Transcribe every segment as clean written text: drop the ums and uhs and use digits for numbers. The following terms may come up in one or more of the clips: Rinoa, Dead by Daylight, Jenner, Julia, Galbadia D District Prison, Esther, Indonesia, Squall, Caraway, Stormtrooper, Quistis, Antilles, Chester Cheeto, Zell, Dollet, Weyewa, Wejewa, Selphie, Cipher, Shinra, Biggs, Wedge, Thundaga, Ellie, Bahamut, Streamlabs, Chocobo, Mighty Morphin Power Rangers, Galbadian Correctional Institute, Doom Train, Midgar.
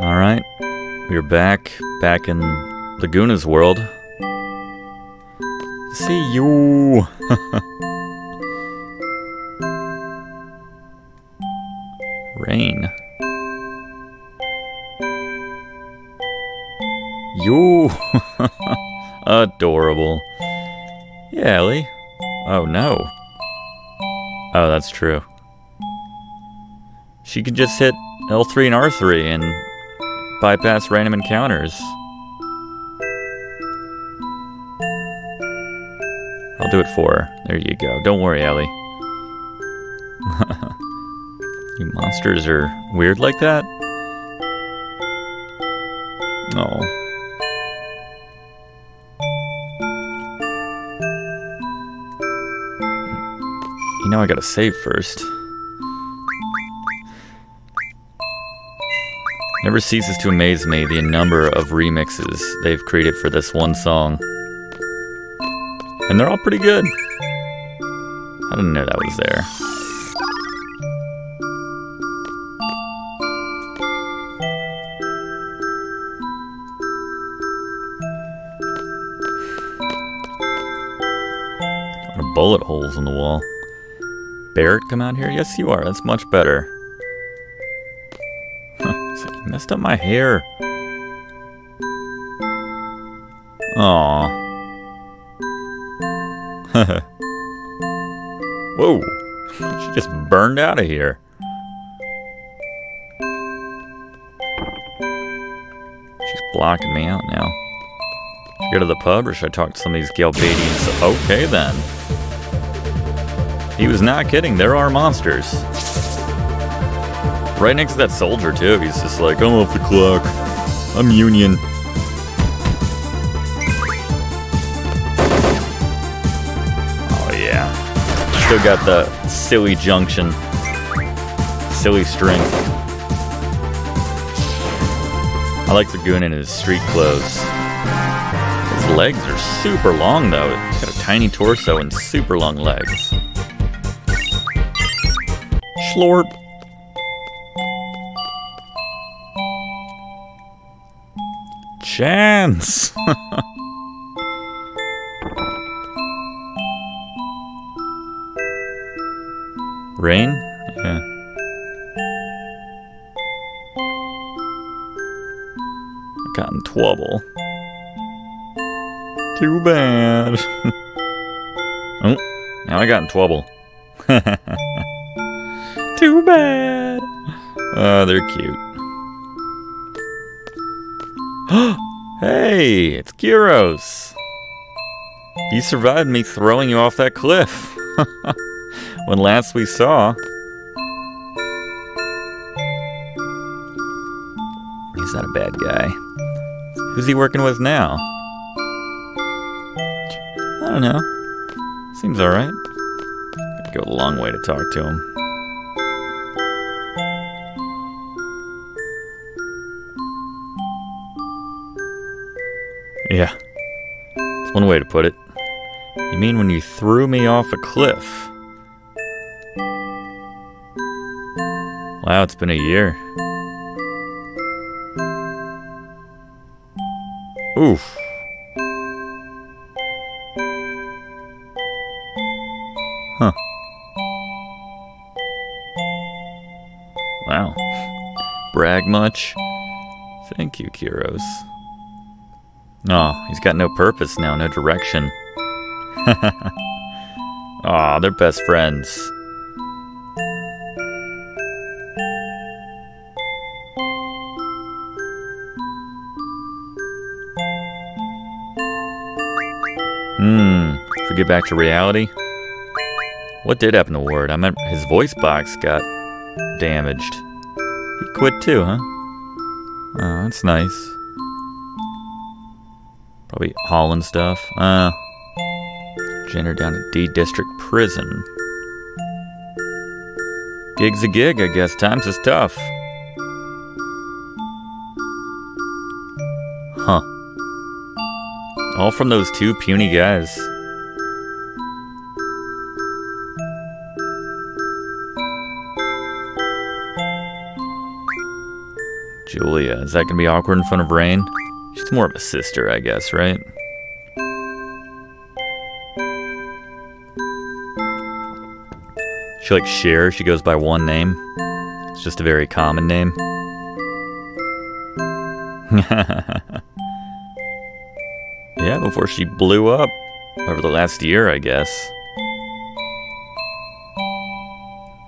Alright, we're back in Laguna's world. See you! Rain. You! Adorable. Yeah, Ellie. Oh, no. Oh, that's true. She could just hit L3 and R3 and bypass random encounters. I'll do it for her. There you go. Don't worry, Ellie. You monsters are weird like that? Oh. You know I gotta save first. Never ceases to amaze me the number of remixes they've created for this one song. And they're all pretty good. I didn't know that was there. A lot of bullet holes in the wall. Barrett, come out here? Yes, you are. That's much better. It's like you messed up my hair. Aww. Whoa. She just burned out of here. She's blocking me out now. Should I go to the pub or should I talk to some of these Galbadians? Okay, then. He was not kidding, there are monsters. Right next to that soldier too, he's just like, I'm off the clock, I'm Union. Oh yeah, still got the silly junction, silly strength. I like the goon in his street clothes. His legs are super long though, he's got a tiny torso and super long legs. Schlorp. Chance. Rain? Yeah. I got in trouble. Too bad. Oh, now I got in trouble. Too bad. They're cute. Hey, it's Kiros. You survived me throwing you off that cliff. When last we saw. He's not a bad guy. Who's he working with now? I don't know. Seems alright. Gotta go a long way to talk to him. Yeah, that's one way to put it. You mean when you threw me off a cliff? Wow, it's been a year. Oof. Huh. Wow. Brag much? Thank you, Kiros. Aw, oh, he's got no purpose now, no direction. Aw, oh, they're best friends. Should we get back to reality? What did happen to Ward? I meant his voice box got damaged. He quit too, huh? Oh, that's nice. Probably hauling stuff. Jenner down at D District Prison. Gig's a gig, I guess. Times is tough. Huh. All from those two puny guys. Julia, is that gonna be awkward in front of Rain? She's more of a sister, I guess, right? She like Cher, she goes by one name. It's just a very common name. Yeah, before she blew up over the last year, I guess.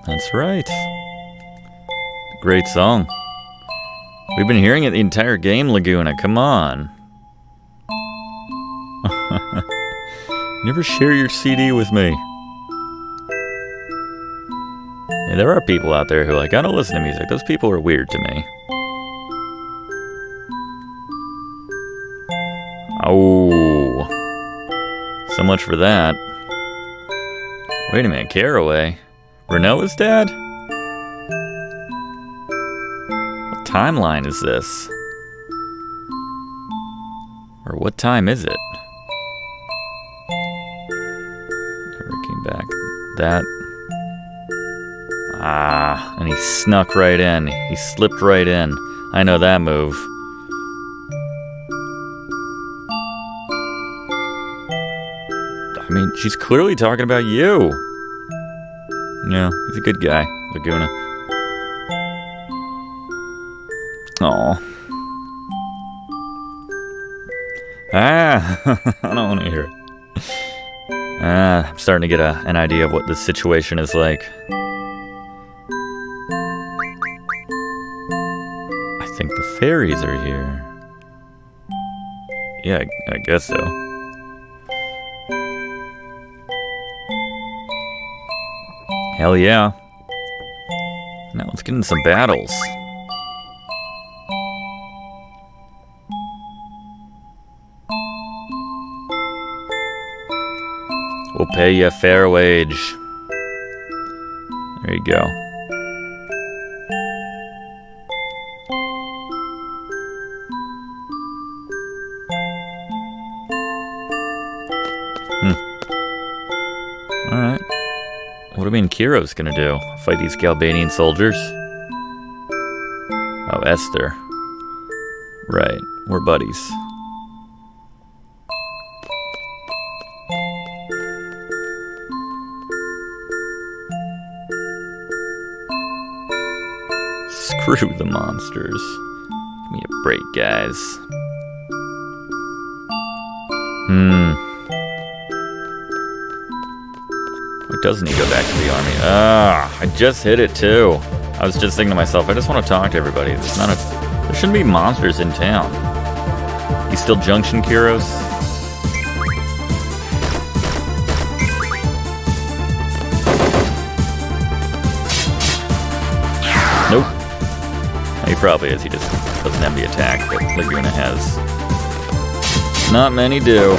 That's right. Great song. We've been hearing it the entire game, Laguna. Come on. Never share your CD with me. Yeah, there are people out there who are like, I don't listen to music. Those people are weird to me. Oh, so much for that. Wait a minute, Caraway? Rinoa's dad? What timeline is this? Or what time is it? Never came back. That. Ah, and he snuck right in. He slipped right in. I know that move. I mean, she's clearly talking about you. No, he's a good guy, Laguna. Aw. Ah, I don't want to hear it. Ah, I'm starting to get an idea of what this situation is like. I think the fairies are here. Yeah, I guess so. Hell yeah. Now let's get into some battles. We'll pay you a fair wage. There you go. What do you mean Kiro's gonna do? Fight these Galbadian soldiers? Oh, Esther. Right, we're buddies. Screw the monsters. Give me a break, guys. Doesn't he go back to the army? Ah, I just hit it too. I was just thinking to myself, I just want to talk to everybody. There's not a, there shouldn't be monsters in town. You still junction, Kiros? Nope. He probably is. He just doesn't have the attack that Laguna has. Not many do.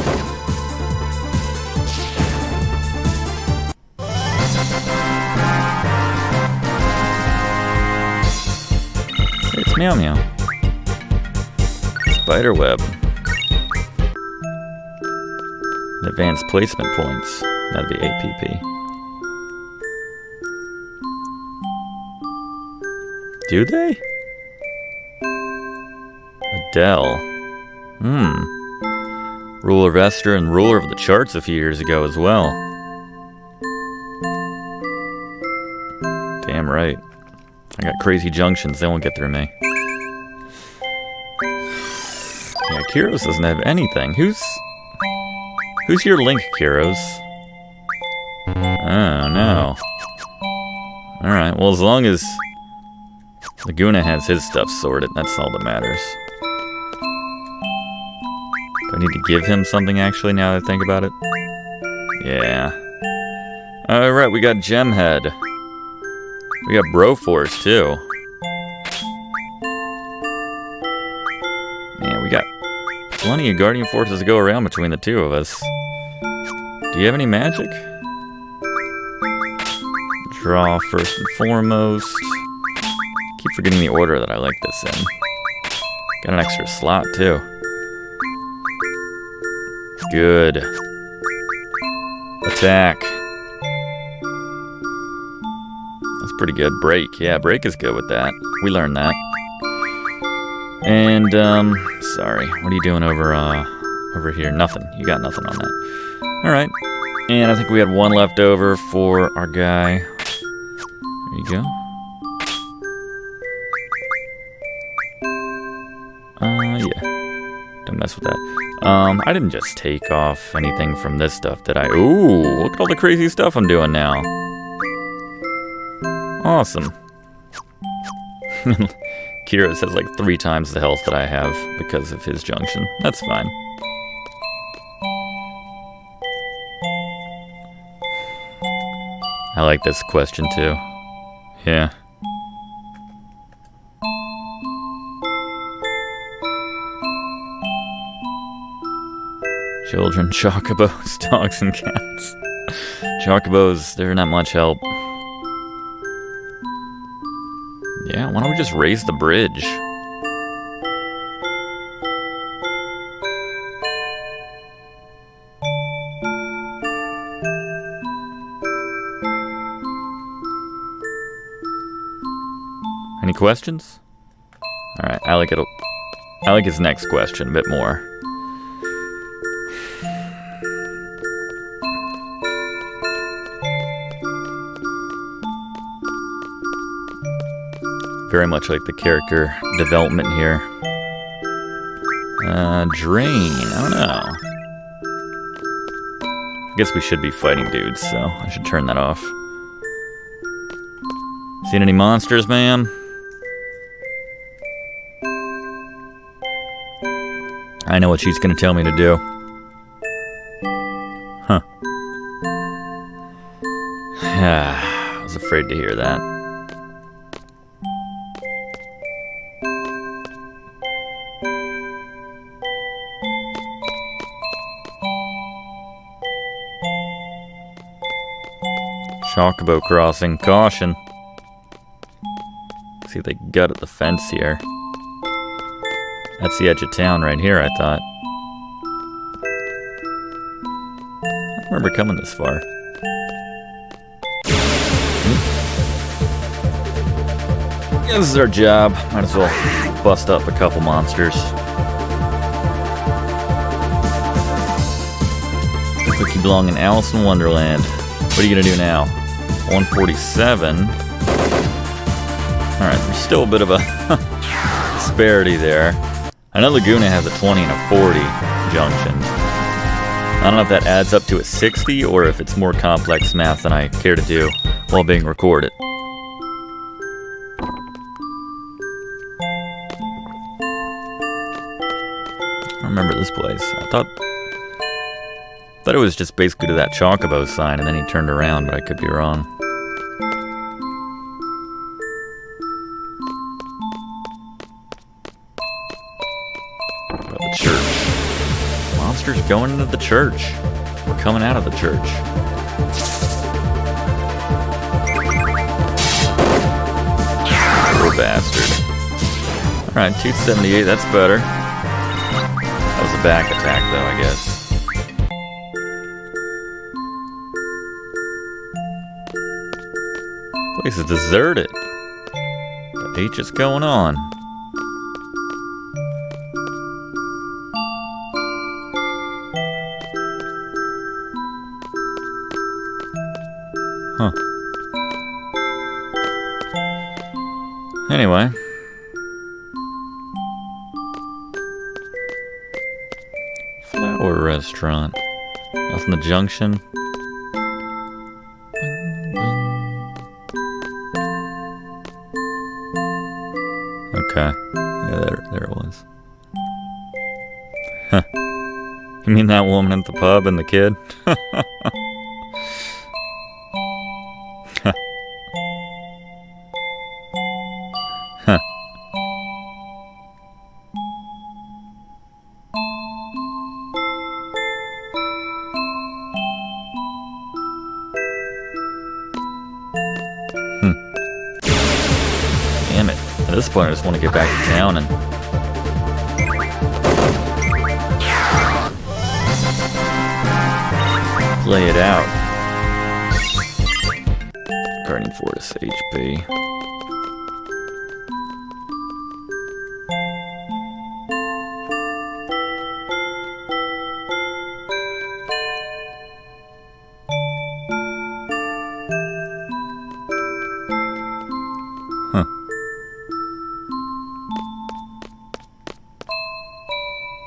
Meow meow. Spiderweb. Advanced placement points. That'd be APP. Do they? Adele. Ruler of Esther and ruler of the charts a few years ago as well. Damn right. I got crazy junctions, they won't get through me. Yeah, Kiros doesn't have anything. Who's your link, Kiros? Oh, no. Alright, well, as long as Laguna has his stuff sorted, that's all that matters. Do I need to give him something, actually, now that I think about it? Yeah. Alright, we got Gemhead. We got Broforce, too. Man, we got plenty of Guardian Forces to go around between the two of us. Do you have any magic? Draw first and foremost. Keep forgetting the order that I like this in. Got an extra slot, too. Good. Attack. Pretty good. Break. Yeah, break is good with that. We learned that. And, sorry, what are you doing over here? Nothing. You got nothing on that. Alright. And I think we had one left over for our guy. There you go. Yeah. Don't mess with that. I didn't just take off anything from this stuff, did I? Ooh, look at all the crazy stuff I'm doing now. Awesome. Kiros has like 3 times the health that I have because of his junction. That's fine. I like this question too. Yeah. Children, chocobos, dogs, and cats. Chocobos, they're not much help. Yeah, why don't we just raise the bridge? Any questions? Alright, I like his next question a bit more. Very much like the character development here. Drain, I don't know. I guess we should be fighting dudes, so I should turn that off. Seen any monsters, ma'am? I know what she's gonna tell me to do. Huh. I was afraid to hear that. Chocobo crossing, caution. See, they gutted the fence here. That's the edge of town right here, I thought. I don't remember coming this far. Yeah, this is our job. Might as well bust up a couple monsters. Looks like you belong in Alice in Wonderland. What are you gonna do now? 147. Alright, there's still a bit of a disparity there. I know Laguna has a 20 and a 40 junction. I don't know if that adds up to a 60 or if it's more complex math than I care to do while being recorded. I don't remember this place. I thought it was just basically to that Chocobo sign, and then he turned around, but I could be wrong. About the church. Monsters going into the church. We're coming out of the church. Poor bastard. Alright, 278, that's better. That was a back attack, though, I guess. This is deserted. What the H is going on? Huh. Anyway. Flower restaurant. That's in the junction. Okay. Yeah, there it was. Huh. You mean that woman at the pub and the kid? Huh. Huh. At this point, I just want to get back to town and... play it out. Guardian Fortis HP.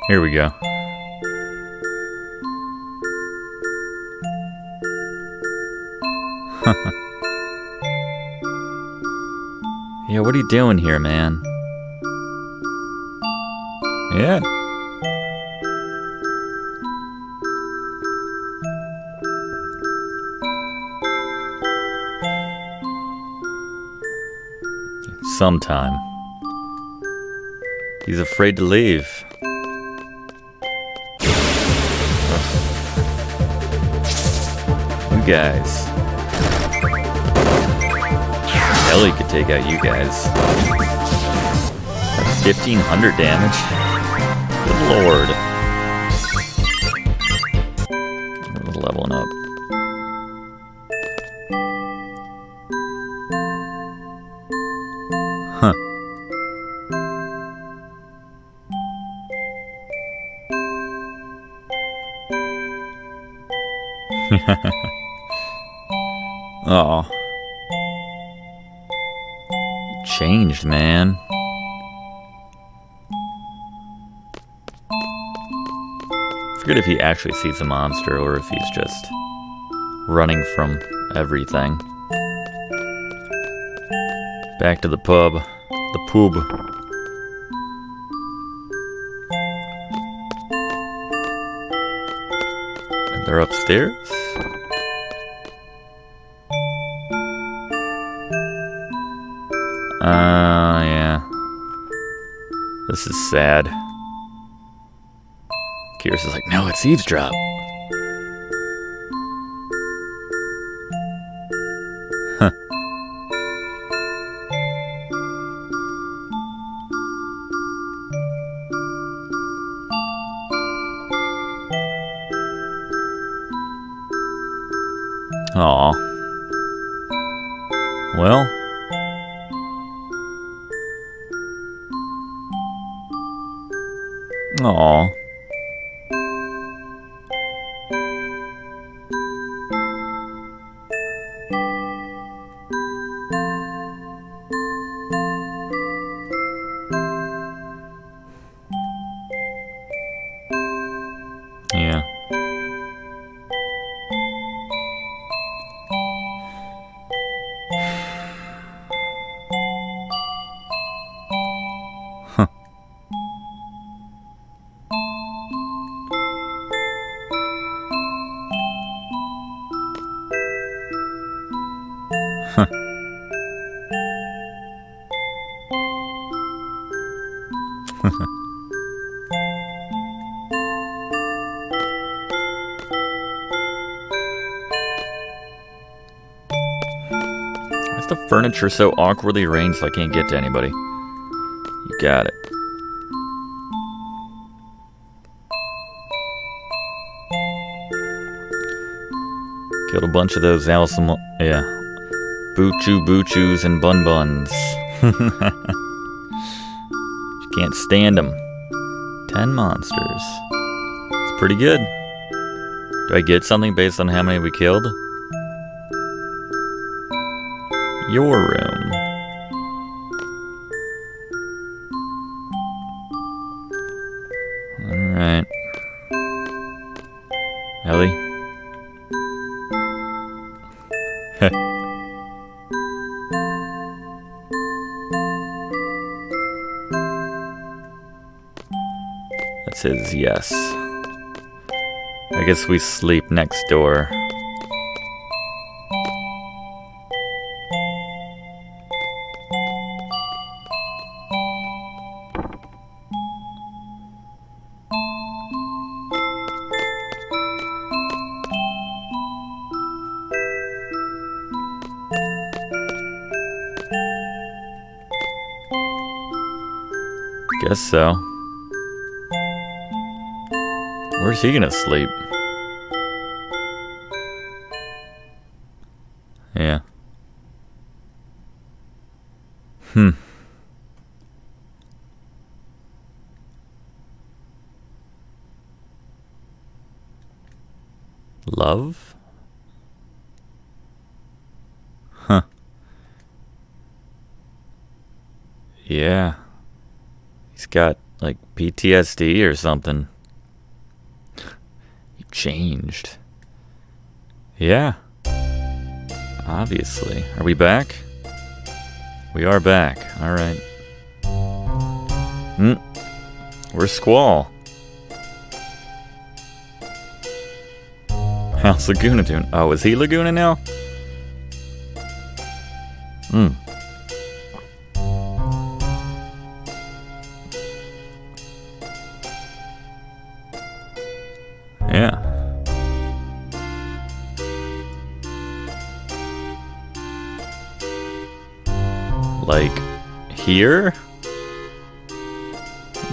Here we go. Yeah, what are you doing here, man? Yeah. Sometime. He's afraid to leave. You guys. Ellie could take out you guys. 1,500 damage? Good lord. We're leveling up. Huh. Oh. Changed, man. I forget if he actually sees a monster or if he's just running from everything. Back to the pub. The poob. And they're upstairs? Yeah. This is sad. Kiros is like, no, it's eavesdrop. Huh. Aw. Well. Aw. Yeah. Furniture so awkwardly arranged so I can't get to anybody. You got it. Killed a bunch of those Allison, yeah. Boo-choo-boo-choos and bun-buns. You can't stand them. 10 monsters. It's pretty good. Do I get something based on how many we killed? Your room. All right. Ellie? Heh. That says yes. I guess we sleep next door. Guess so. Where's he gonna sleep? Yeah. Hmm. Love? Huh. Yeah. He's got Like PTSD or something. You changed. Yeah. Obviously. Are we back? We are back. Alright. Mm. We're Squall. How's Laguna doing? Oh, is he Laguna now? Hmm. Yeah. Like, here?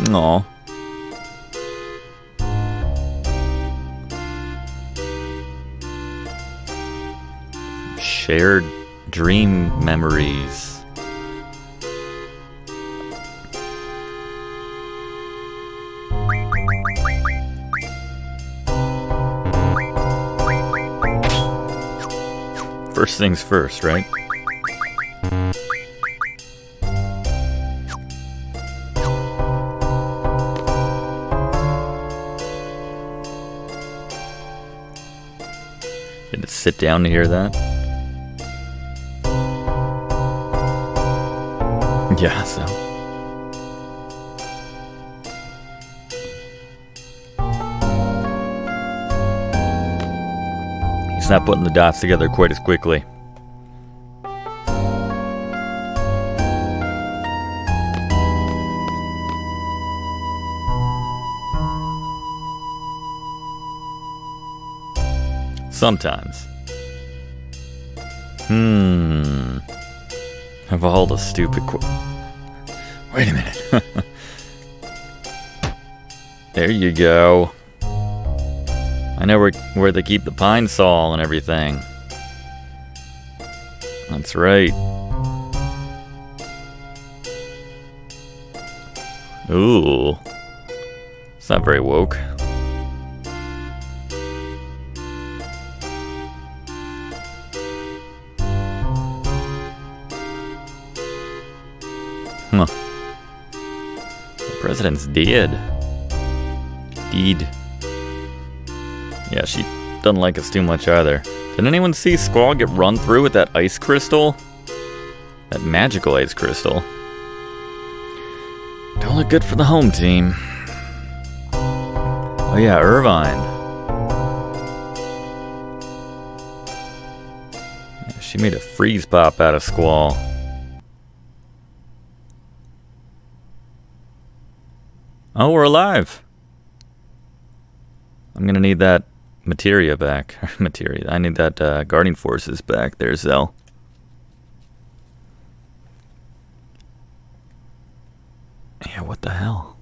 No. Shared dream memories. First things first, right? Did it sit down to hear that? Yeah, so. He's not putting the dots together quite as quickly. Sometimes. Of all the stupid questions. Wait a minute. There you go. I know where they keep the pine saw and everything. That's right. Ooh. It's not very woke. Huh. President's dead. Deed. Yeah, she doesn't like us too much either. Did anyone see Squall get run through with that ice crystal? That magical ice crystal. Don't look good for the home team. Oh yeah, Irvine. Yeah, she made a freeze pop out of Squall. Oh, we're alive! I'm gonna need that materia back. Materia. I need that guarding forces back there, Zell. Yeah, what the hell?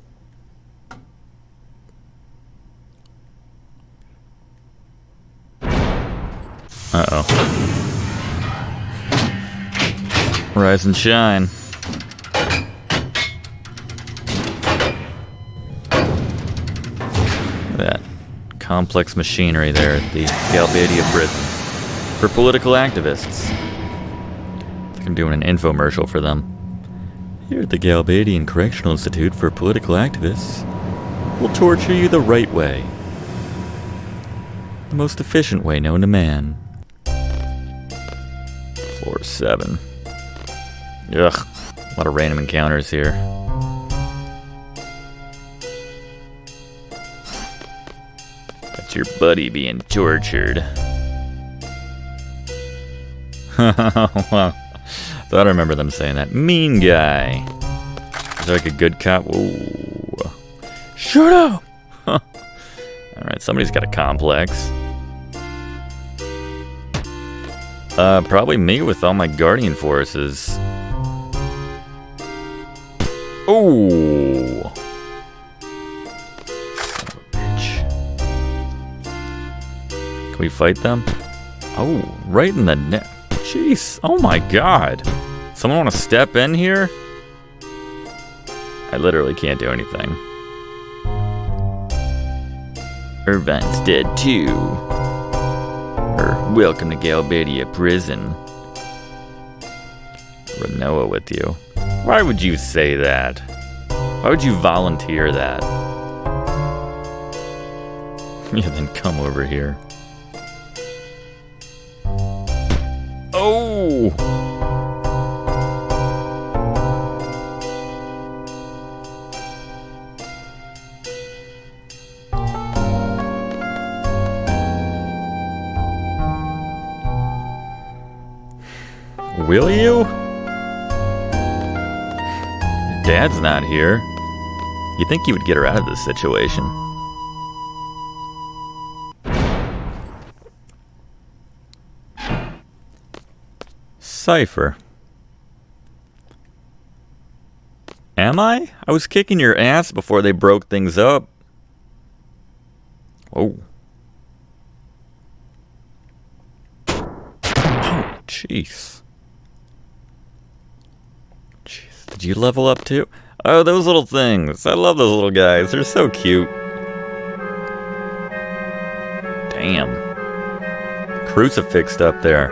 Uh-oh. Rise and shine. Complex machinery there at the Galbadia prison for political activists. I think I'm doing an infomercial for them. Here at the Galbadian Correctional Institute for Political Activists, we'll torture you the right way. The most efficient way known to man. Floor 7. Ugh, a lot of random encounters here. Your buddy being tortured. Wow. Thought I remember them saying that. Mean guy. Is there like a good cop? Whoa. Shut up! Huh. Alright, somebody's got a complex. Probably me with all my guardian forces. Oh! We fight them? Oh, right in the neck. Jeez. Oh my god. Someone want to step in here? I literally can't do anything. Irvine's dead too. Or welcome to Galbadia prison. Rinoa with you. Why would you say that? Why would you volunteer that? Yeah, then come over here. Oh! Will you? Dad's not here. You'd think you would get her out of this situation. Cipher. Am I? I was kicking your ass before they broke things up. Oh. Oh, jeez. Did you level up too? Oh, those little things. I love those little guys. They're so cute. Damn. Crucifixed up there.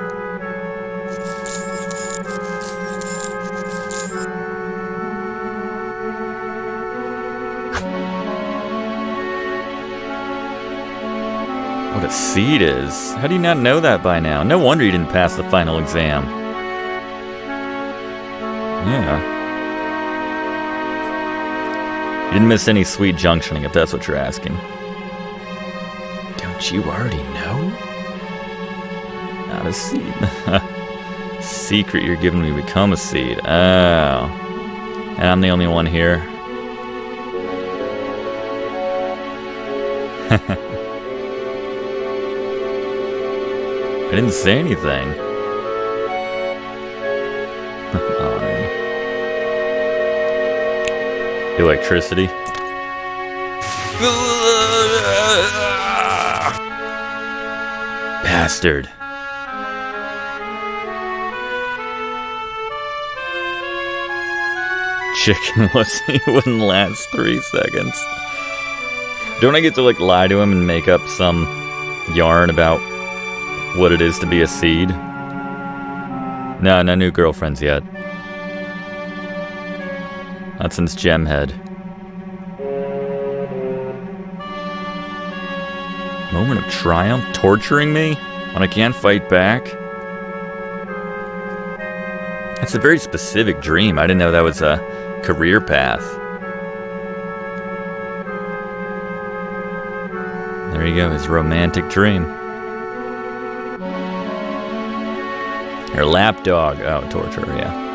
What a seed is. How do you not know that by now? No wonder you didn't pass the final exam. Yeah. You didn't miss any sweet junctioning, if that's what you're asking. Don't you already know? Not a seed. Secret you're giving me, become a seed. Oh. And I'm the only one here. I didn't say anything. Electricity. Bastard. Chicken was he wouldn't last 3 seconds. Don't I get to like lie to him and make up some yarn about what it is to be a seed? No, no new girlfriends yet. Not since Gemhead. Moment of triumph? Torturing me? When I can't fight back? That's a very specific dream. I didn't know that was a career path. There you go, his romantic dream. Your lapdog. Oh, torture, yeah.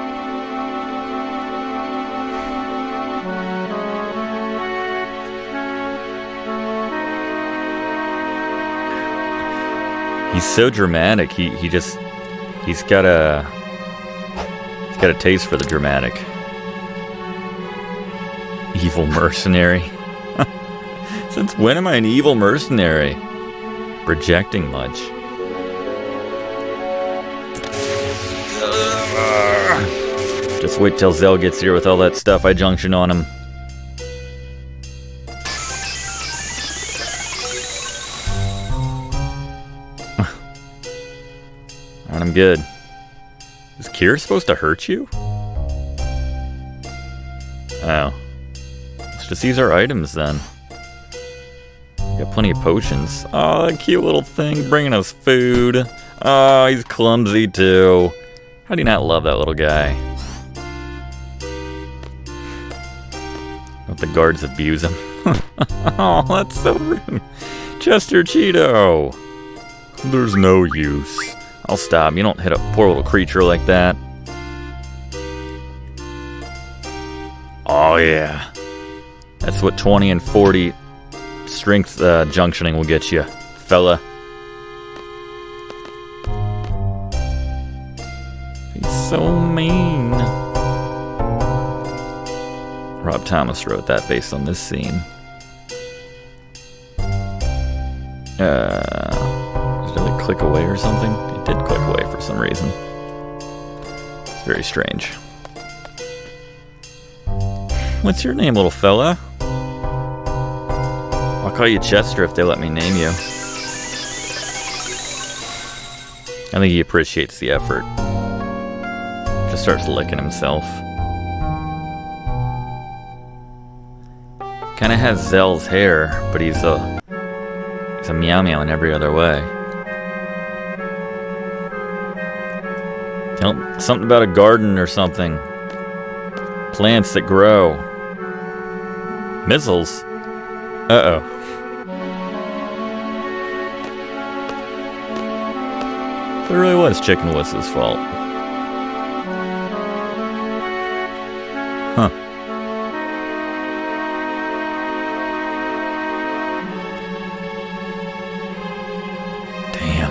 He's so dramatic. He's got a taste for the dramatic. Evil mercenary. Since when am I an evil mercenary? Projecting much. Just wait till Zell gets here with all that stuff I junction on him. Good. Is Kiros supposed to hurt you? Oh. Let's just use our items then. Got plenty of potions. Oh, that cute little thing bringing us food. Oh, he's clumsy too. How do you not love that little guy? Let the guards abuse him. Oh, that's so rude. Chester Cheeto. There's no use. I'll stop. You don't hit a poor little creature like that. Oh, yeah. That's what 20 and 40 strength junctioning will get you, fella. He's so mean. Rob Thomas wrote that based on this scene. Did it click away or something? Did click away for some reason. It's very strange. What's your name, little fella? I'll call you Chester if they let me name you. I think he appreciates the effort. Just starts licking himself. Kinda has Zell's hair, but he's a meow meow in every other way. Something about a garden or something. Plants that grow. Missiles? Uh-oh. It really was Chicken Whis's fault. Huh. Damn.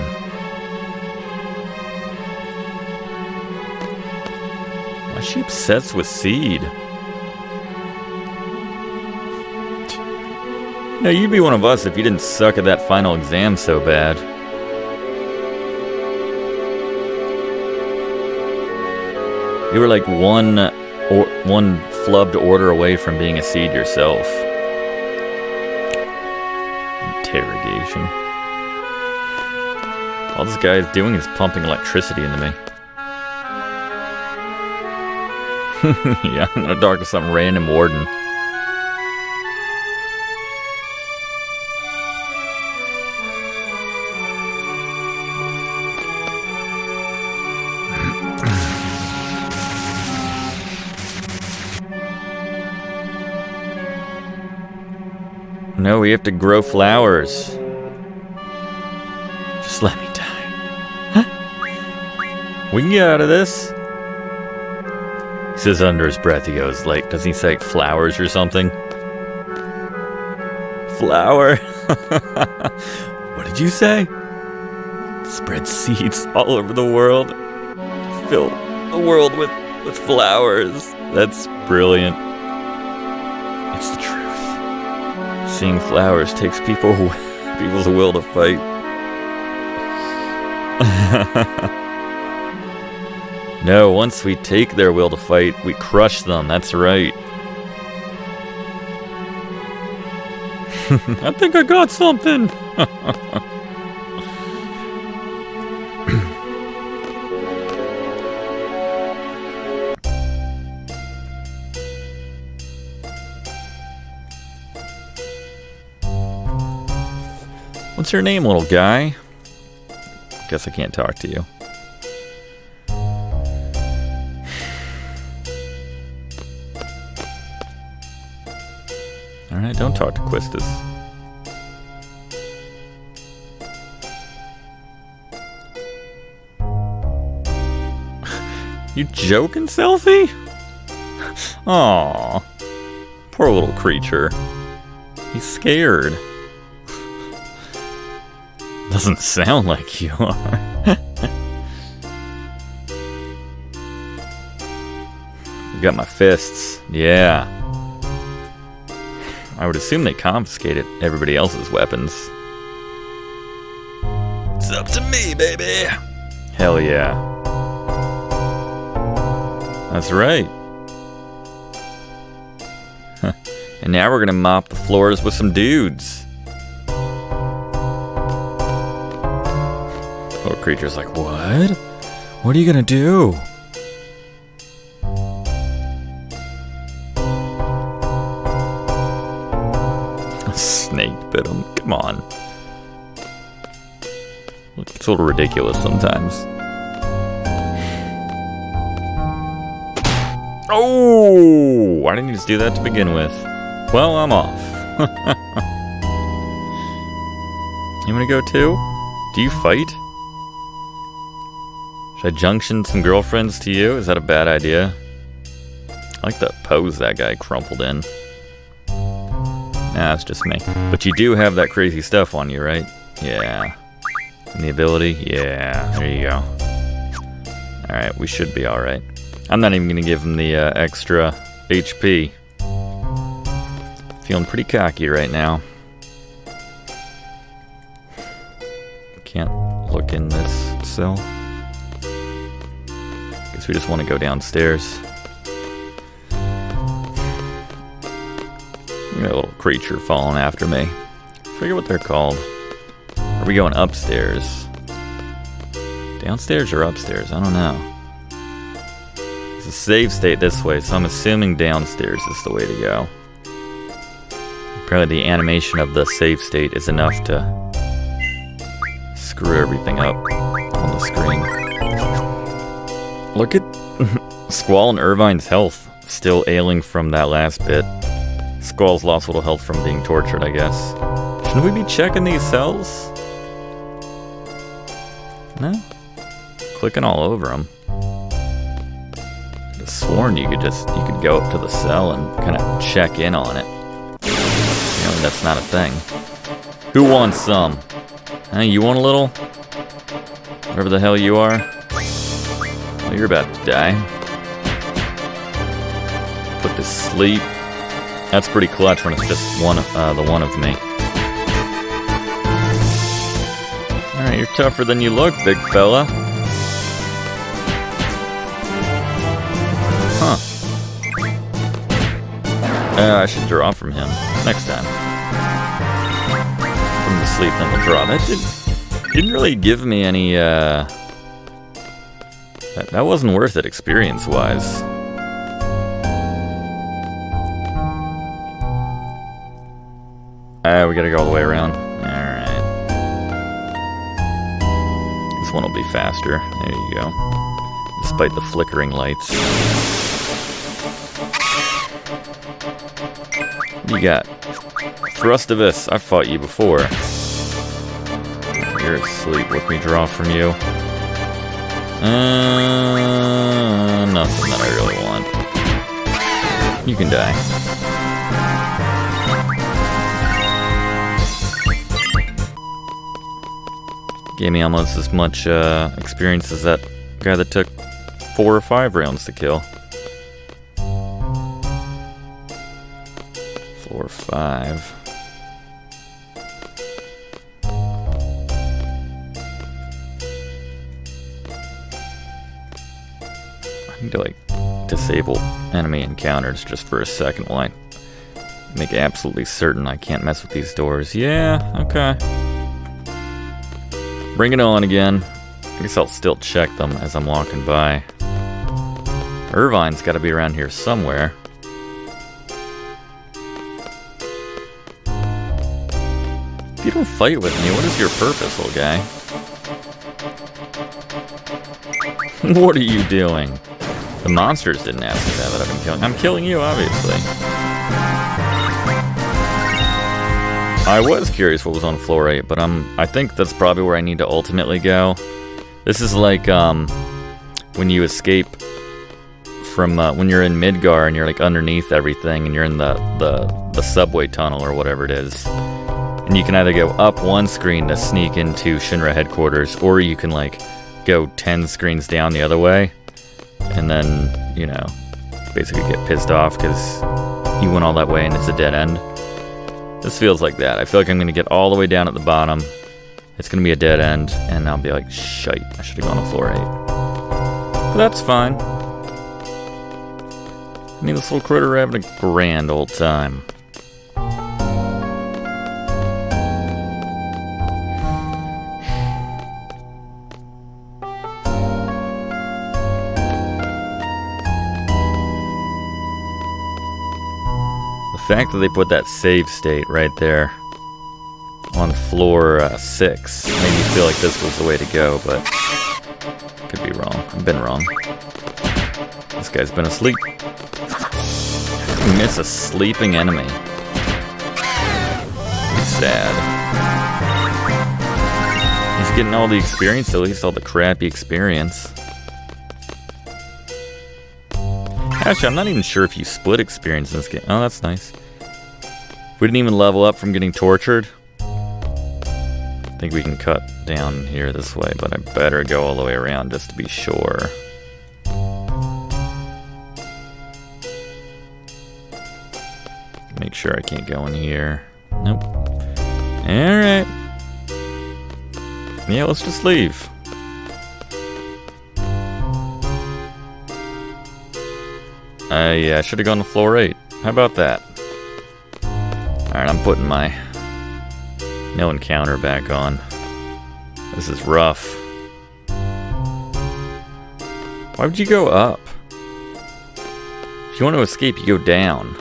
Why is she obsessed with seed? No, you'd be one of us if you didn't suck at that final exam so bad. You were like one flubbed order away from being a seed yourself. Interrogation. All this guy is doing is pumping electricity into me. Yeah, I'm gonna talk to some random warden. No, we have to grow flowers. Just let me die. Huh? We can get out of this. He says under his breath, he goes, like, doesn't he say like, flowers or something? Flower? What did you say? Spread seeds all over the world. Fill the world with flowers. That's brilliant. It's the truth. Seeing flowers takes people's will to fight. No, once we take their will to fight, we crush them, that's right. I think I got something! What's your name, little guy? Guess I can't talk to you. Alright, don't talk to Quistis. You joking, Selphie? Aww. Poor little creature. He's scared. Doesn't sound like you are. I got my fists. Yeah. I would assume they confiscated everybody else's weapons. It's up to me, baby. Hell yeah. That's right. Huh. And now we're gonna mop the floors with some dudes. Little creature's like, what? What are you gonna do? A snake bit him. Come on. It's a little ridiculous sometimes. Oh! Why didn't you just do that to begin with? Well, I'm off. You wanna go too? Do you fight? I junction some girlfriends to you? Is that a bad idea? I like that pose that guy crumpled in. Nah, it's just me. But you do have that crazy stuff on you, right? Yeah. And the ability? Yeah. There you go. Alright, we should be alright. I'm not even gonna give him the extra HP. Feeling pretty cocky right now. Can't look in this cell. We just want to go downstairs. I got a little creature falling after me. I forget what they're called. Are we going upstairs? Downstairs or upstairs? I don't know. It's a save state this way, so I'm assuming downstairs is the way to go. Apparently the animation of the save state is enough to screw everything up on the screen. Look at Squall and Irvine's health, still ailing from that last bit. Squall's lost a little health from being tortured, I guess. Shouldn't we be checking these cells? No? Clicking all over them. I'd have sworn you could go up to the cell and kind of check in on it. You know, that's not a thing. Who wants some? Hey, you want a little? Whatever the hell you are. Well, you're about to die. Put to sleep. That's pretty clutch when it's just one, the one of me. Alright, you're tougher than you look, big fella. Huh. I should draw from him next time. From the sleep, then we'll draw. That didn't really give me any, That wasn't worth it experience-wise. We gotta go all the way around. Alright. This one will be faster. There you go. Despite the flickering lights. What do you got? Thrustavis, I've fought you before. You're asleep. Let me draw from you. Nothing that I really want. You can die. Gave me almost as much experience as that guy that took 4 or 5 rounds to kill. 4 or 5. I need to like disable enemy encounters just for a second while I make absolutely certain I can't mess with these doors. Yeah, okay. Bring it on again. I guess I'll still check them as I'm walking by. Irvine's got to be around here somewhere. If you don't fight with me, what is your purpose, little guy? What are you doing? The monsters didn't ask me that I've been killing. I'm killing you, obviously. I was curious what was on floor 8, but I think that's probably where I need to ultimately go. This is like when you escape from when you're in Midgar and you're like underneath everything and you're in the subway tunnel or whatever it is. And you can either go up one screen to sneak into Shinra headquarters, or you can like go 10 screens down the other way and then, you know, basically get pissed off because you went all that way and it's a dead end. This feels like that. I feel like I'm going to get all the way down at the bottom. It's going to be a dead end, and I'll be like, shite, I should have gone to floor 8. But that's fine. I mean, this little critter having a grand old time. The fact that they put that save state right there on floor 6 made me feel like this was the way to go, but could be wrong. I've been wrong. This guy's been asleep. Miss a sleeping enemy. It's sad. He's getting all the experience, at least all the crappy experience. Actually, I'm not even sure if you split experience in this game. Oh, that's nice. We didn't even level up from getting tortured. I think we can cut down here this way, but I better go all the way around just to be sure. Make sure I can't go in here. Nope. Alright. Yeah, let's just leave. Yeah, I should have gone to floor 8. How about that? Alright, I'm putting my no encounter back on. This is rough. Why would you go up? If you want to escape, you go down.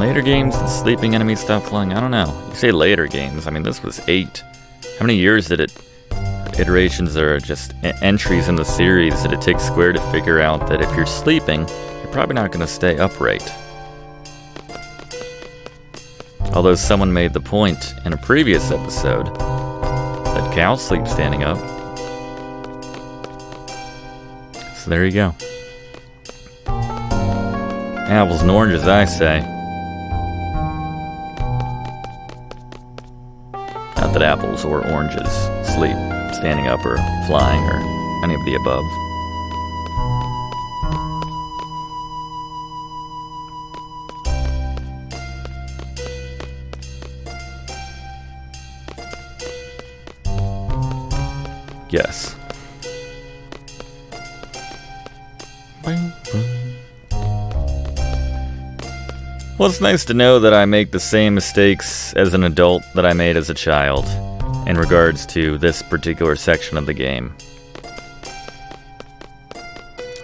later games, the sleeping enemies stop flying. I don't know. You say later games. I mean, this was 8. How many years did it... iterations or just entries in the series did it take Square to figure out that if you're sleeping, you're probably not going to stay upright? Although someone made the point in a previous episode that cows sleep standing up. So there you go. Apples and oranges, I say. Not that apples or oranges sleep standing up or flying or any of the above. Yes. Well, it's nice to know that I make the same mistakes as an adult that I made as a child in regards to this particular section of the game.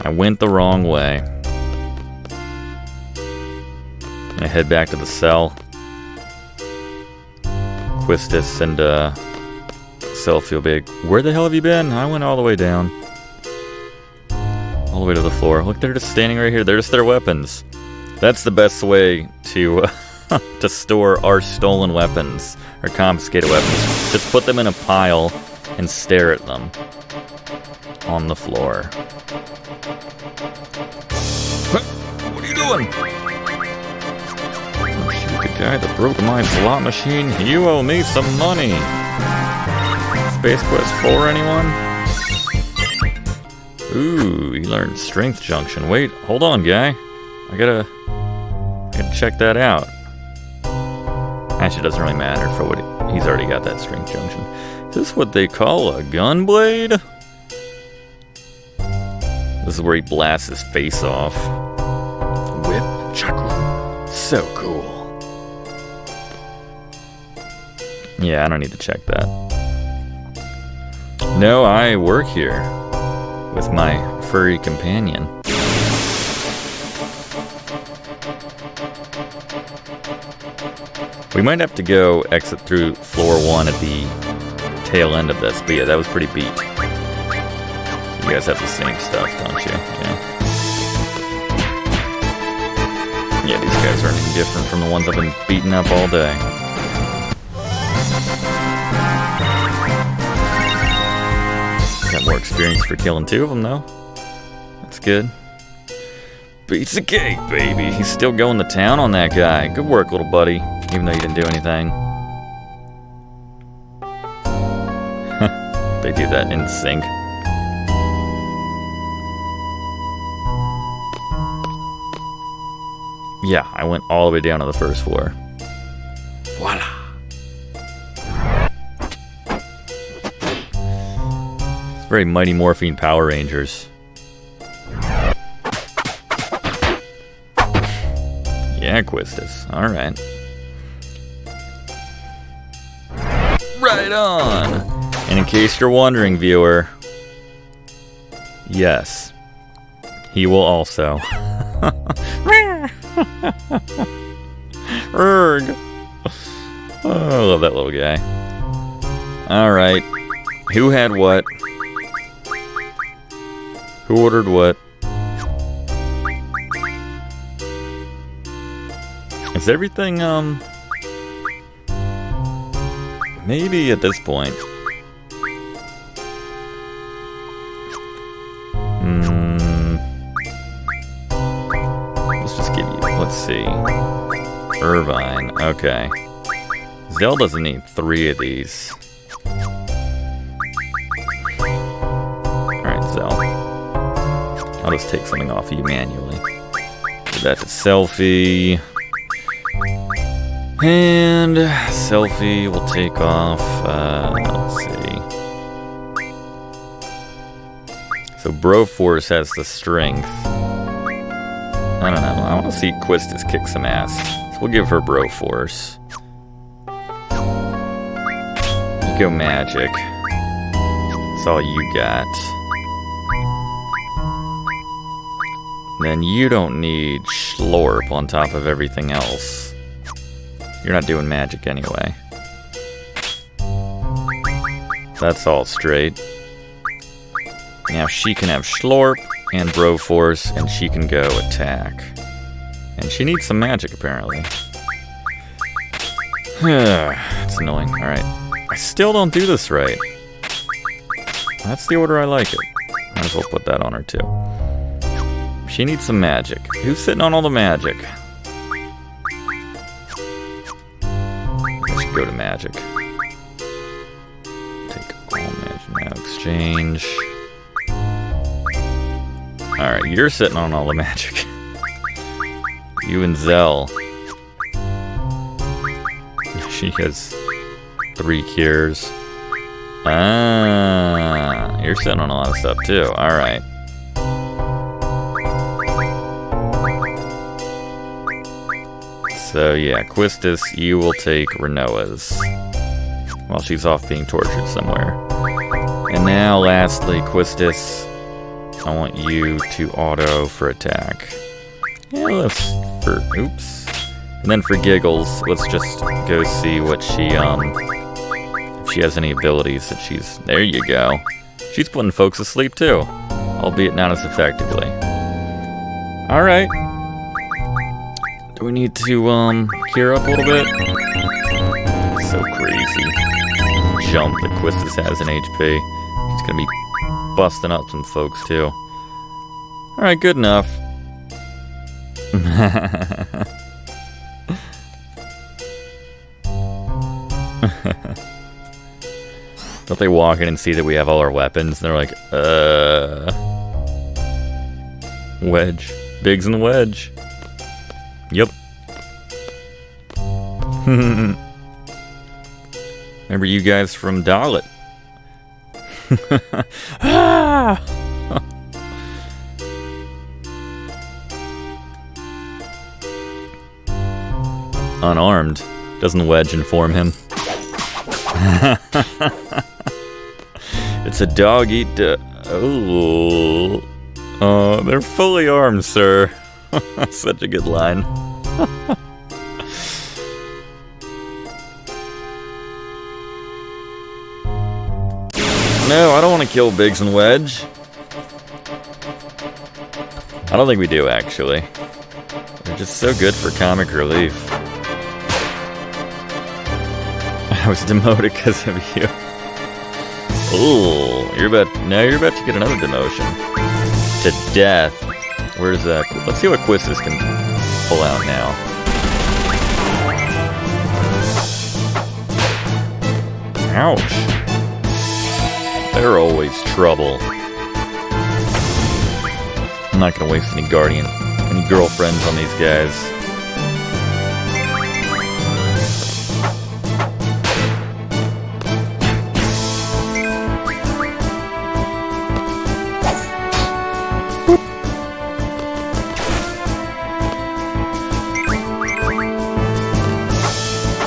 I went the wrong way. I head back to the cell. Quistis and Selphie will be like, where the hell have you been? I went all the way down. All the way to the floor. Look, they're just standing right here. There's their weapons. That's the best way to to store our stolen weapons, our confiscated weapons. Just put them in a pile and stare at them on the floor. What are you doing? Oh, shoot, the guy that broke my slot machine, you owe me some money. Space Quest 4, anyone? Ooh, he learned Strength Junction. Wait, hold on, guy. I gotta check that out. Actually, it doesn't really matter for what he's already got that Strength Junction. Is this what they call a gun blade? This is where he blasts his face off. Whip, chuckle, so cool. Yeah, I don't need to check that. No, I work here with my furry companion. We might have to go exit through floor 1 at the tail end of this, but yeah, that was pretty beat. You guys have the same stuff, don't you? Yeah. Yeah, these guys aren't any different from the ones I've been beating up all day. Got more experience for killing 2 of them, though. That's good. Beats the cake, baby! He's still going to town on that guy. Good work, little buddy. Even though you didn't do anything. They do that in sync. Yeah, I went all the way down to the first floor. Voila! It's very Mighty Morphin Power Rangers. Yeah, Quistis. Alright. Right on! And in case you're wondering, viewer, yes, he will also. Urg! Oh, I love that little guy. Alright, who had what? Who ordered what? Is everything, maybe at this point. Let's just give you, let's see. Irvine, okay. Zell doesn't need 3 of these. Alright, Zell. I'll just take something off of you manually. Give that to Selphie. And Selphie will take off, let's see. So Broforce has the strength. I don't know, I want to see Quistis kick some ass. So we'll give her Broforce. You go magic. That's all you got. Then you don't need Schlorp on top of everything else. You're not doing magic anyway. That's all straight. Now she can have Schlorp and Broforce, and she can go attack. And she needs some magic, apparently. It's annoying. Alright. I still don't do this right. That's the order I like it. Might as well put that on her, too. She needs some magic. Who's sitting on all the magic? Let's go to magic. Take all magic now. Exchange. Alright, you're sitting on all the magic. You and Zell. She has 3 cures. Ah, you're sitting on a lot of stuff too. Alright. So yeah, Quistis, you will take Rinoa's while she's off being tortured somewhere. And now lastly, Quistis, I want you to auto for attack. Yeah, let's for oops. And then for giggles, let's just go see what she, if she has any abilities that she's... There you go. She's putting folks to sleep, too. Albeit not as effectively. Alright. Do we need to, cure up a little bit? So crazy. Jump that Quistis has in HP. She's gonna be busting up some folks, too. Alright, good enough. Don't they walk in and see that we have all our weapons? And they're like, Wedge. Biggs and Wedge. Yep. Remember you guys from Dollet? Unarmed. Doesn't Wedge inform him? It's a dog eat dog. Oh. They're fully armed, sir. That's such a good line. No, I don't want to kill Biggs and Wedge. I don't think we do, actually. They're just so good for comic relief. I was demoted because of you. Ooh, you're about to get another demotion. To death. Where's that? Let's see what Quistis can pull out now. Ouch. They're always trouble. I'm not gonna waste any girlfriends on these guys.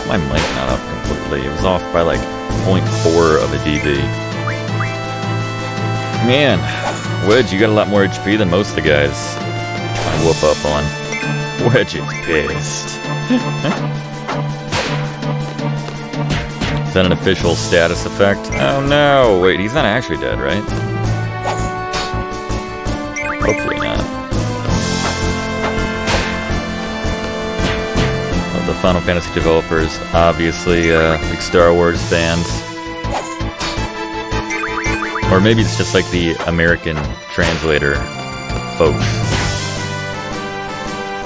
My mic not up completely. It was off by like 0.4 of a dB. Man, Wedge, you got a lot more HP than most of the guys I whoop up on. Wedge is pissed. Is that an official status effect? Oh no, wait, he's not actually dead, right? Hopefully not. The Final Fantasy developers, obviously, like Star Wars fans. Or maybe it's just like the American translator folks.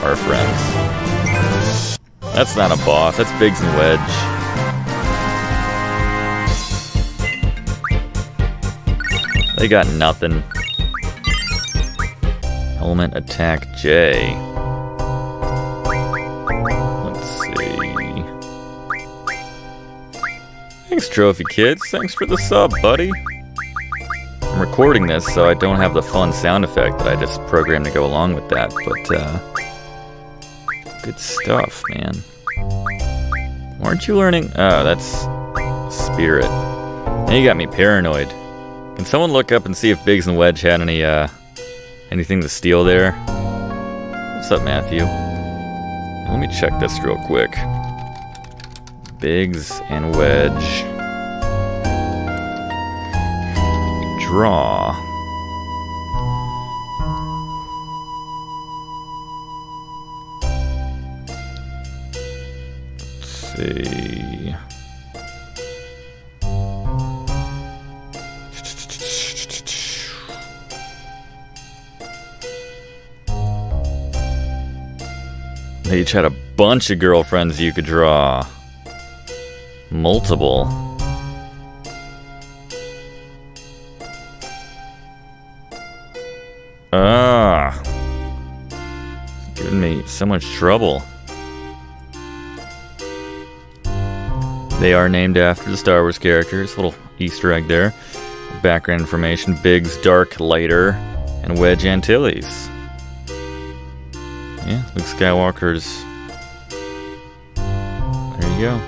Our friends. That's not a boss, that's Biggs and Wedge. They got nothing. Element Attack J. Thanks, Trophy Kids. Thanks for the sub, buddy. I'm recording this, so I don't have the fun sound effect that I just programmed to go along with that, but, good stuff, man. Weren't you learning? Oh, that's... Spirit. Now you got me paranoid. Can someone look up and see if Biggs and Wedge had anything to steal there? What's up, Matthew? Let me check this real quick. Biggs and Wedge. Draw. Let's see. They each had a bunch of girlfriends you could draw. Multiple. Ah. It's giving me so much trouble. They are named after the Star Wars characters. Little Easter egg there. Background information. Biggs, Darklighter, and Wedge Antilles. Yeah, Luke Skywalker's. There you go.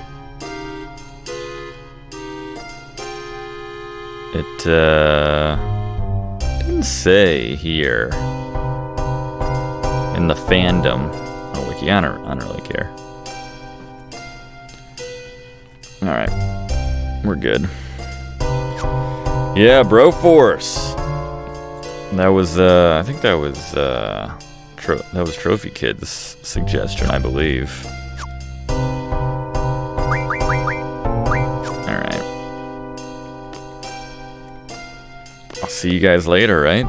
It, didn't say here in the fandom. Oh, wiki, I don't really care. Alright, we're good. Yeah, Bro Force! That was, I think that was, that was Trophy Kid's suggestion, I believe. Alright. I'll see you guys later, right?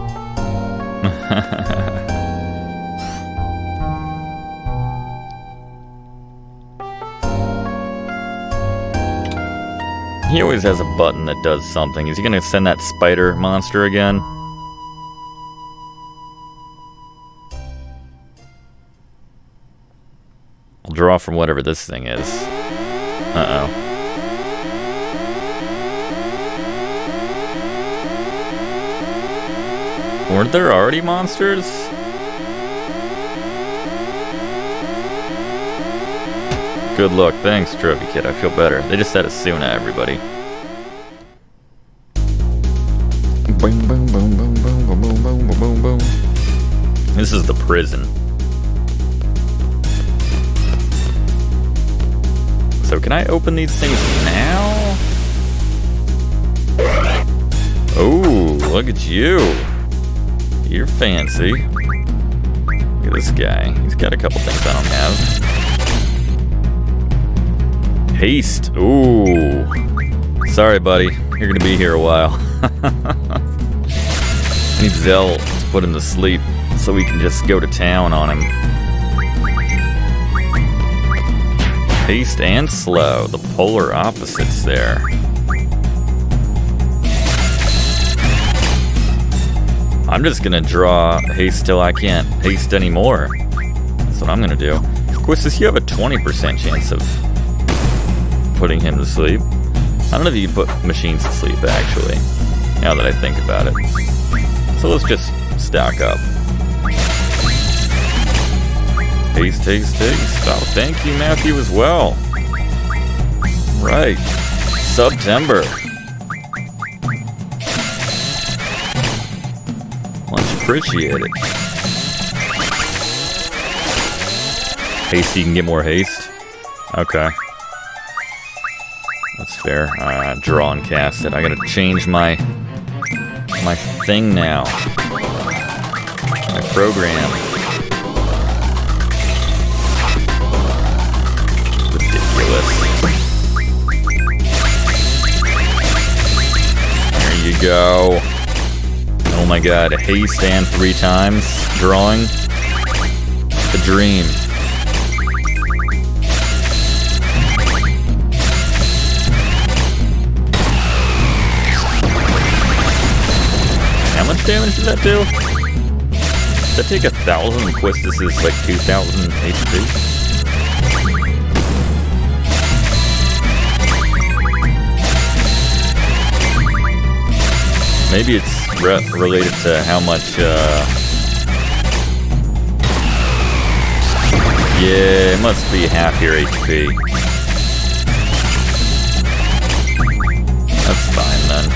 He always has a button that does something. Is he gonna send that spider monster again? Draw from whatever this thing is. Uh-oh. Weren't there already monsters? Good luck. Thanks, Trophy Kid. I feel better. They just said it soon, everybody. Boom, boom, boom, boom, boom, boom, boom, boom, boom. This is the prison. So can I open these things now? Oh, look at you. You're fancy. Look at this guy. He's got a couple things I don't have. Haste. Ooh. Sorry, buddy. You're going to be here a while. I need Zell to put him to sleep so we can just go to town on him. Haste and slow, the polar opposites there. I'm just gonna draw haste till I can't haste anymore. That's what I'm gonna do. Quistis, you have a 20% chance of putting him to sleep. I don't know if you can put machines to sleep, actually, now that I think about it. So let's just stock up. Haste, haste, haste. Oh, thank you, Matthew, as well. Right. September. Much appreciated. Haste, you can get more haste. Okay. That's fair. Draw and cast it. I gotta change my thing now. My program. There you go. Oh my god, haste and 3 times drawing. The dream. How much damage did that do? Did that take 1,000 and Quistis is like 2,000 HP? Maybe it's related to how much, yeah, it must be half your HP. That's fine, then.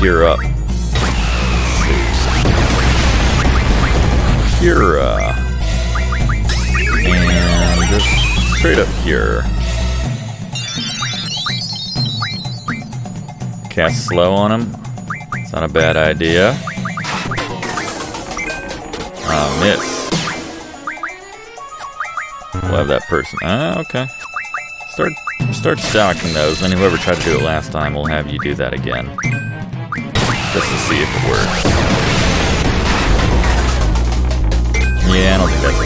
You're up. Kira. And just straight up here. Cast slow on him. It's not a bad idea. Miss. We'll have that person. Ah, okay. Start stocking those, and then whoever tried to do it last time will have you do that again. Just to see if it works. Yeah, I don't think that's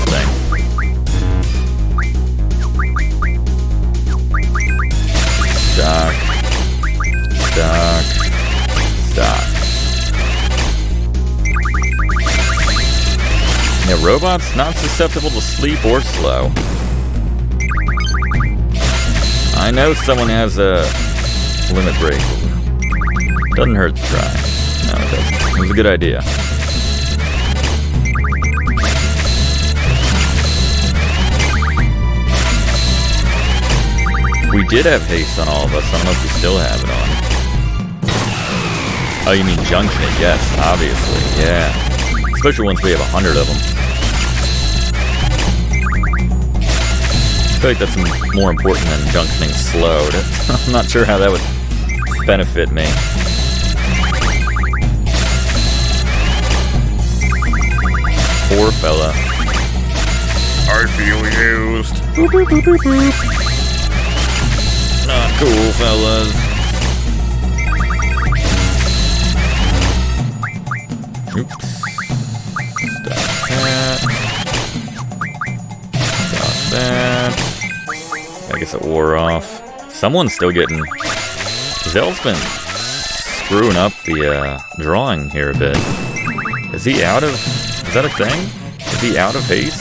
a thing. Stock. Stock. Stock. Yeah, robots not susceptible to sleep or slow. I know someone has a limit break. Doesn't hurt to try. No, it doesn't. It was a good idea. We did have haste on all of us. I don't know if we still have it on. Oh, you mean junction it? Yes, obviously. Yeah. Especially once we have 100 of them. I feel like that's more important than junctioning slowed. I'm not sure how that would benefit me. Poor fella. I feel used. Boop, boop, boop, boop, boop. Not cool, fellas. Oops. Stop that. Stop that. I guess it wore off. Someone's still getting... Zell's been screwing up the drawing here a bit. Is he out of... Is that a thing? Is he out of haste?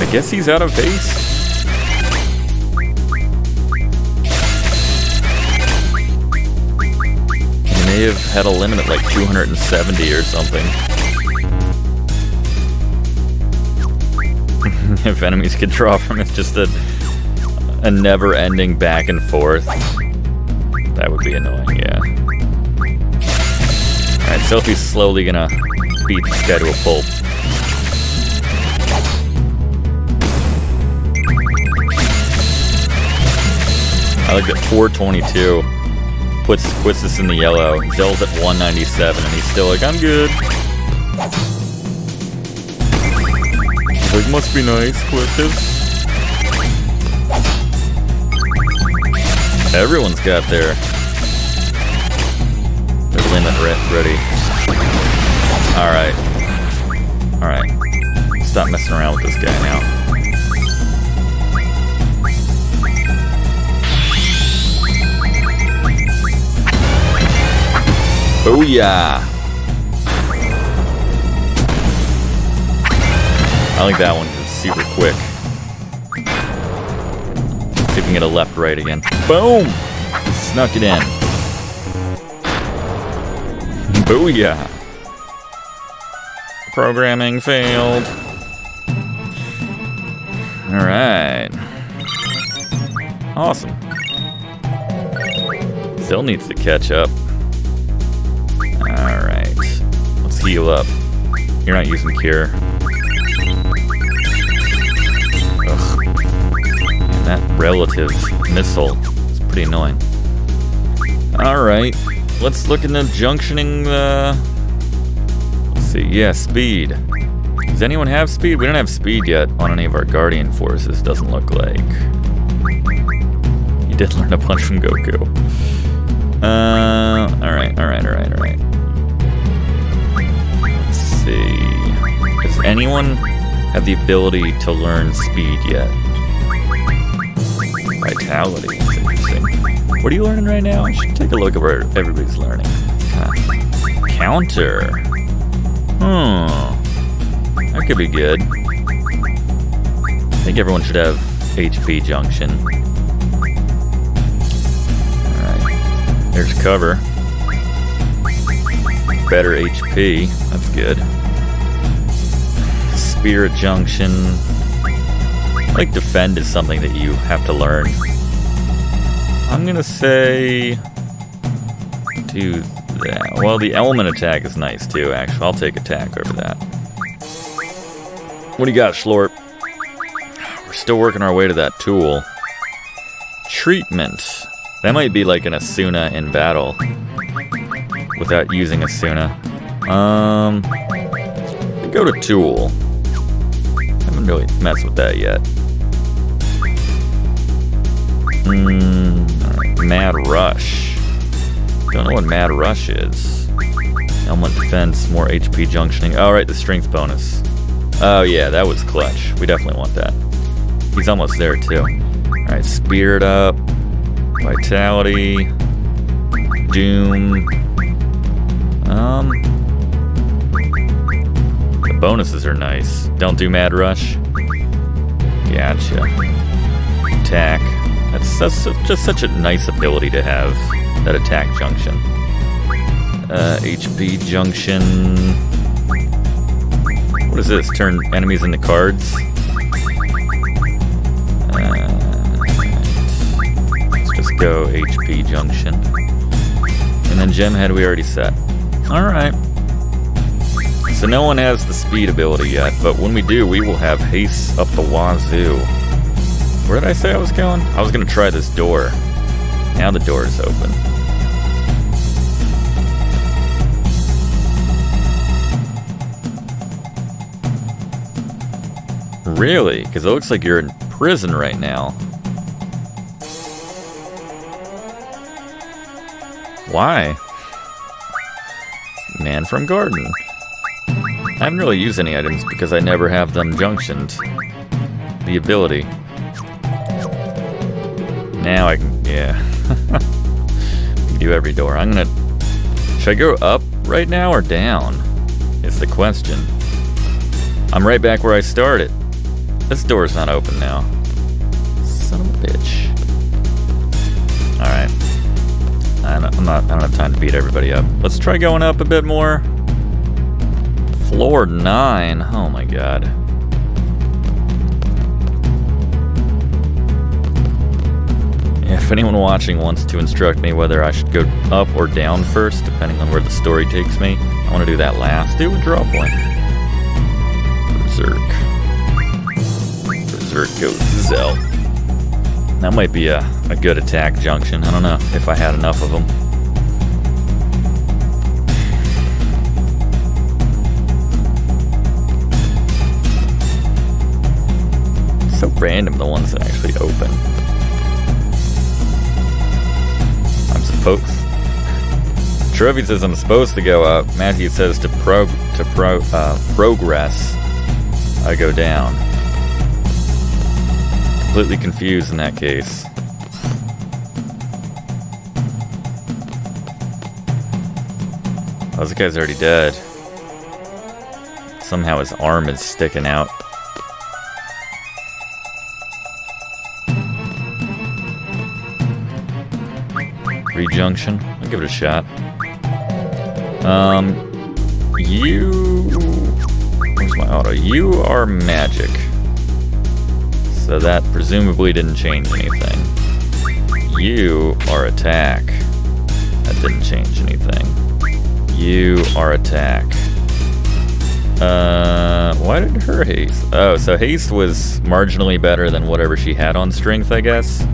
I guess he's out of haste. They have had a limit at like 270 or something. If enemies could draw from it, just a never-ending back and forth. That would be annoying, yeah. Alright, Selphie's slowly gonna beat this guy to a pulp. I looked at 422. Puts this in the yellow. Zell's at 197, and he's still like, I'm good. He's like, must be nice, Quistis. Everyone's got their limit ready. Alright. Alright. Stop messing around with this guy now. Oh yeah! I like that one because it's super quick. Let's see if we can get a left right again. Boom! Snuck it in. Booyah! Programming failed. Alright. Awesome. Still needs to catch up. Alright, let's heal up. You're not using Cure. Ugh. And that relative missile is pretty annoying. Alright, let's look into junctioning the... Let's see, yeah, speed. Does anyone have speed? We don't have speed yet on any of our Guardian forces, doesn't look like. You did learn a bunch from Goku. Alright, alright, alright, alright. Does anyone have the ability to learn speed yet? Vitality is interesting. What are you learning right now? I should take a look at where everybody's learning. Huh. Counter. That could be good. I think everyone should have HP junction. Alright. There's cover. Better HP. That's good. Spirit junction. Like defend is something that you have to learn. I'm gonna say do that. Well, the element attack is nice too, actually. I'll take attack over that. What do you got, Schlorp? We're still working our way to that tool. Treatment. That might be like an Asuna in battle. Without using Asuna. Go to tool. I haven't really messed with that yet. Alright. Mad Rush. Don't know what Mad Rush is. Element defense, more HP junctioning. Alright, the strength bonus. Oh yeah, that was clutch. We definitely want that. He's almost there too. Alright, Spirit up. Vitality. Doom. The bonuses are nice. Don't do Mad Rush. Gotcha. Attack. That's just such a nice ability to have. That attack junction. HP junction. What is this? Turn enemies into cards? Let's just go HP junction. And then gem head we already set. Alright. So no one has the speed ability yet, but when we do, we will have haste up the wazoo. Where did I say I was going? I was going to try this door. Now the door is open. Really? Because it looks like you're in prison right now. Why? Man from Garden. I haven't really used any items because I never have them junctioned. The ability. Now I can... yeah. We do every door. I'm gonna... Should I go up right now or down? Is the question. I'm right back where I started. This door's not open now. Son of a bitch. Alright. I don't have time to beat everybody up. Let's try going up a bit more. Floor 9. Oh my god. If anyone watching wants to instruct me whether I should go up or down first, depending on where the story takes me, I want to do that last. Do a draw point. Berserk. Berserk goes Zell. That might be a good attack junction. I don't know if I had enough of them. It's so random, the ones that actually open. Trophy says I'm supposed to go up. Matthew says to progress, I go down. Completely confused in that case. Oh, this guy's already dead. Somehow his arm is sticking out. Junction. I'll give it a shot. Where's my auto? You are magic. So that presumably didn't change anything. You are attack. That didn't change anything. You are attack. Why did her haste? Oh, so haste was marginally better than whatever she had on strength, I guess.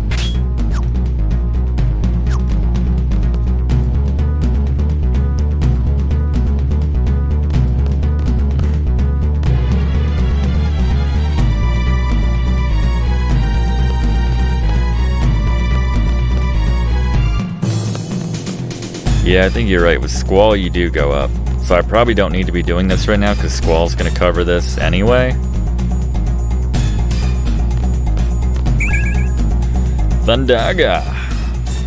Yeah, I think you're right. With Squall, you do go up. So I probably don't need to be doing this right now because Squall's going to cover this anyway. Thundaga!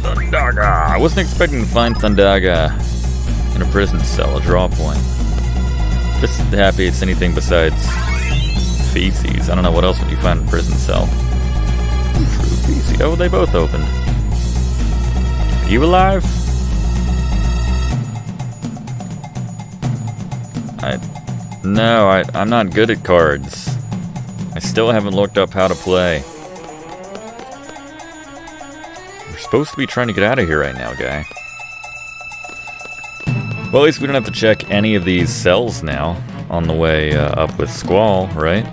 Thundaga! I wasn't expecting to find Thundaga in a prison cell. A draw point. Just happy it's anything besides feces. I don't know what else would you find in a prison cell. Feces. Oh, they both opened. Are you alive? No, I'm not good at cards. I still haven't looked up how to play. We're supposed to be trying to get out of here right now, guy. Well, at least we don't have to check any of these cells now on the way up with Squall, right?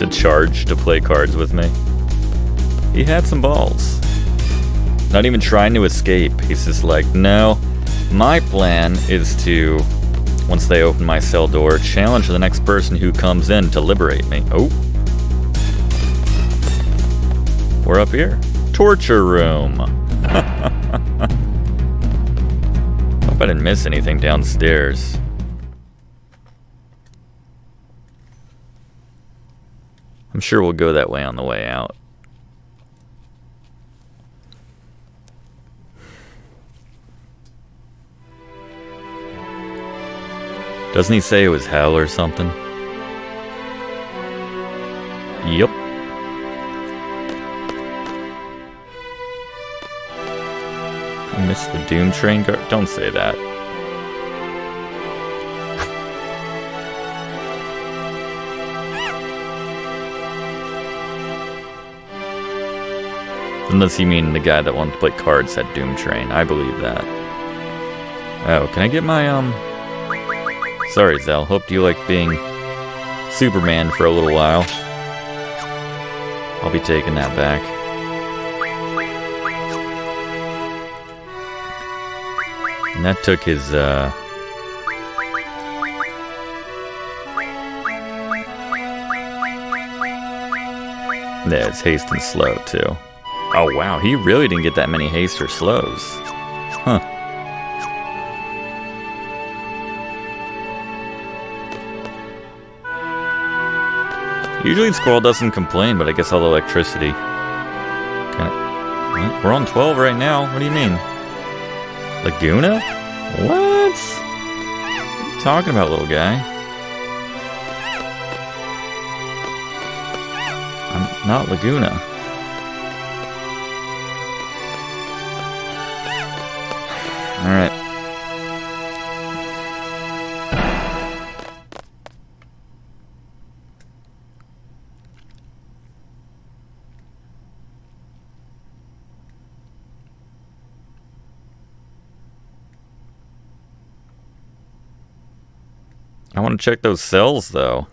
To charge to play cards with me. He had some balls. Not even trying to escape. He's just like, no, my plan is to, once they open my cell door, challenge the next person who comes in to liberate me. Oh. We're up here. Torture room. Hope I didn't miss anything downstairs. I'm sure we'll go that way on the way out. Doesn't he say it was hell or something? Yep. I missed the Doom Train guard. Don't say that. Unless you mean the guy that wanted to play cards had Doom Train. I believe that. Oh, can I get my, Sorry, Zell. Hope you like being Superman for a little while. I'll be taking that back. And that took his, Yeah, it's haste and slow, too. Oh, wow. He really didn't get that many haste or slows. Huh. Usually Squall doesn't complain, but I guess all the electricity. Kinda... We're on 12 right now. What do you mean? Laguna? What? What are you talking about, little guy? I'm not Laguna. Alright. I want to check those cells, though.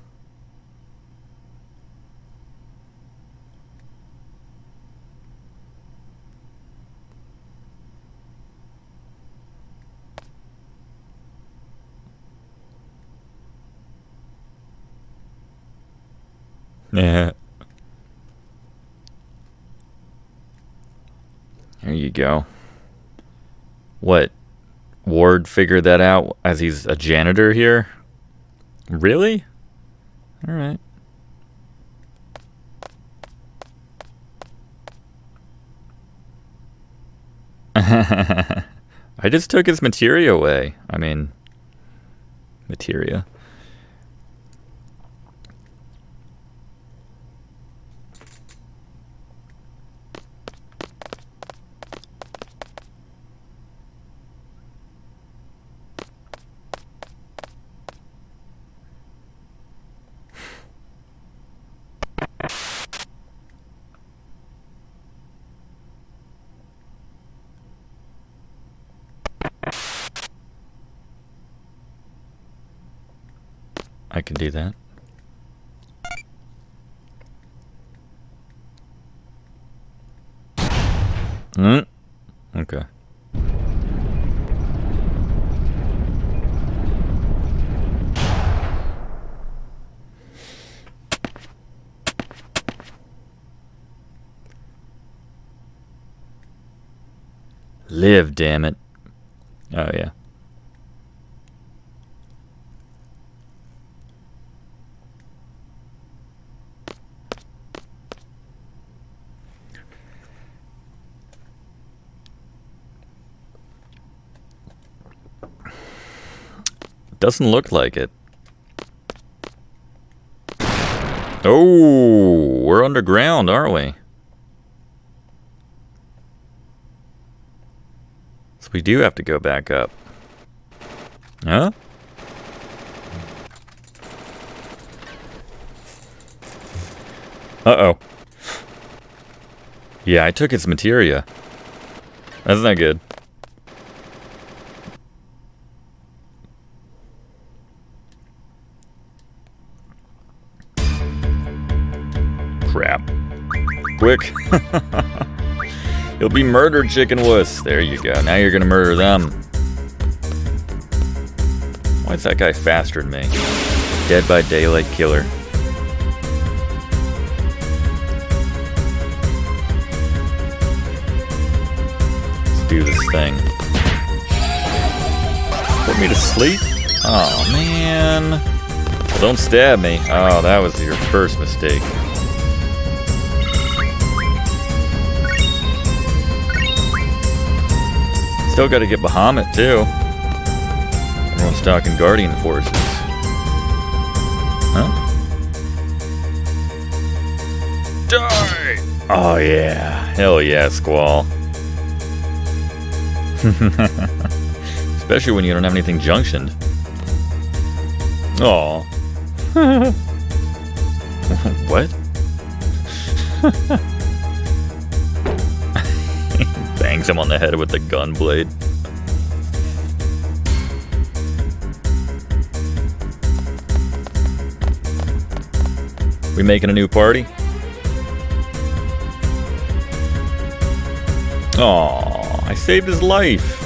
There you go. What? Ward figured that out as he's a janitor here? Really? All right. I just took his materia away. I mean, materia. I can do that. Mm. Okay. Live, damn it. Oh, yeah. Doesn't look like it. Oh, we're underground, aren't we? So we do have to go back up. Huh? Uh-oh. Yeah, I took its materia. That's not good. quick. You'll be murdered, chicken wuss. There you go. Now you're gonna murder them. Why is that guy faster than me? Dead by Daylight killer. Let's do this thing. Put me to sleep? Oh man. Well, don't stab me. Oh, that was your first mistake. Still gotta get Bahamut too. Everyone's talking Guardian forces. Huh? Die! Oh yeah. Hell yeah, Squall. Especially when you don't have anything junctioned. Aw. What? Bangs him on the head with the gun blade. We making a new party? Aw, I saved his life.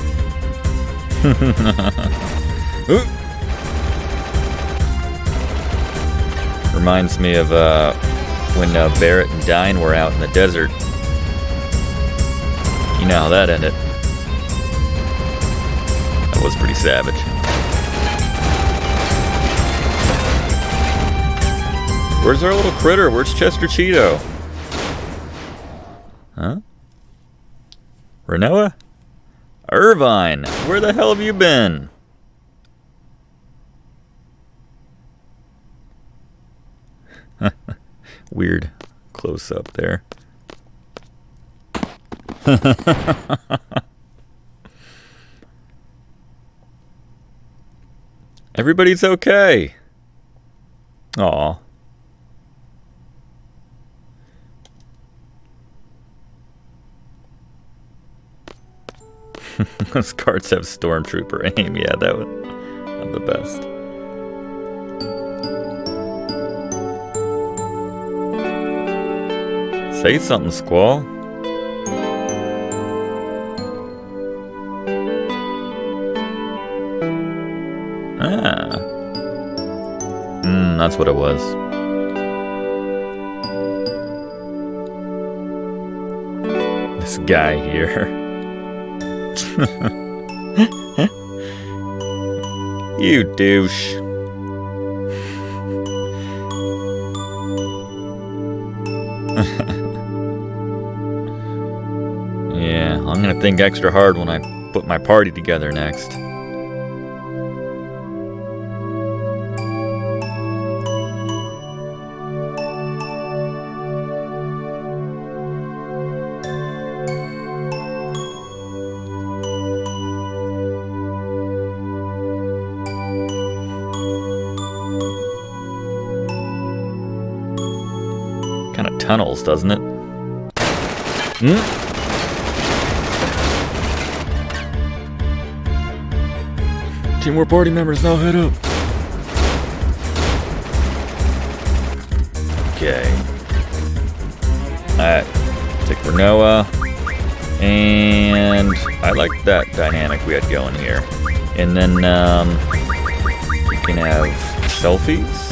Reminds me of when Barrett and Dine were out in the desert. You know how that ended. That was pretty savage. Where's our little critter? Where's Chester Cheeto? Huh? Rinoa? Irvine! Where the hell have you been? Weird close up there. Everybody's okay. Aw. Those cards have stormtrooper aim. Yeah, that was the best. Say something, Squall. Ah. That's what it was. This guy here. You douche. Yeah, I'm gonna think extra hard when I put my party together next. Tunnels, doesn't it? Two more party members now head up. Okay. Alright. Take Rinoa. And I like that dynamic we had going here. And then we can have Selphies.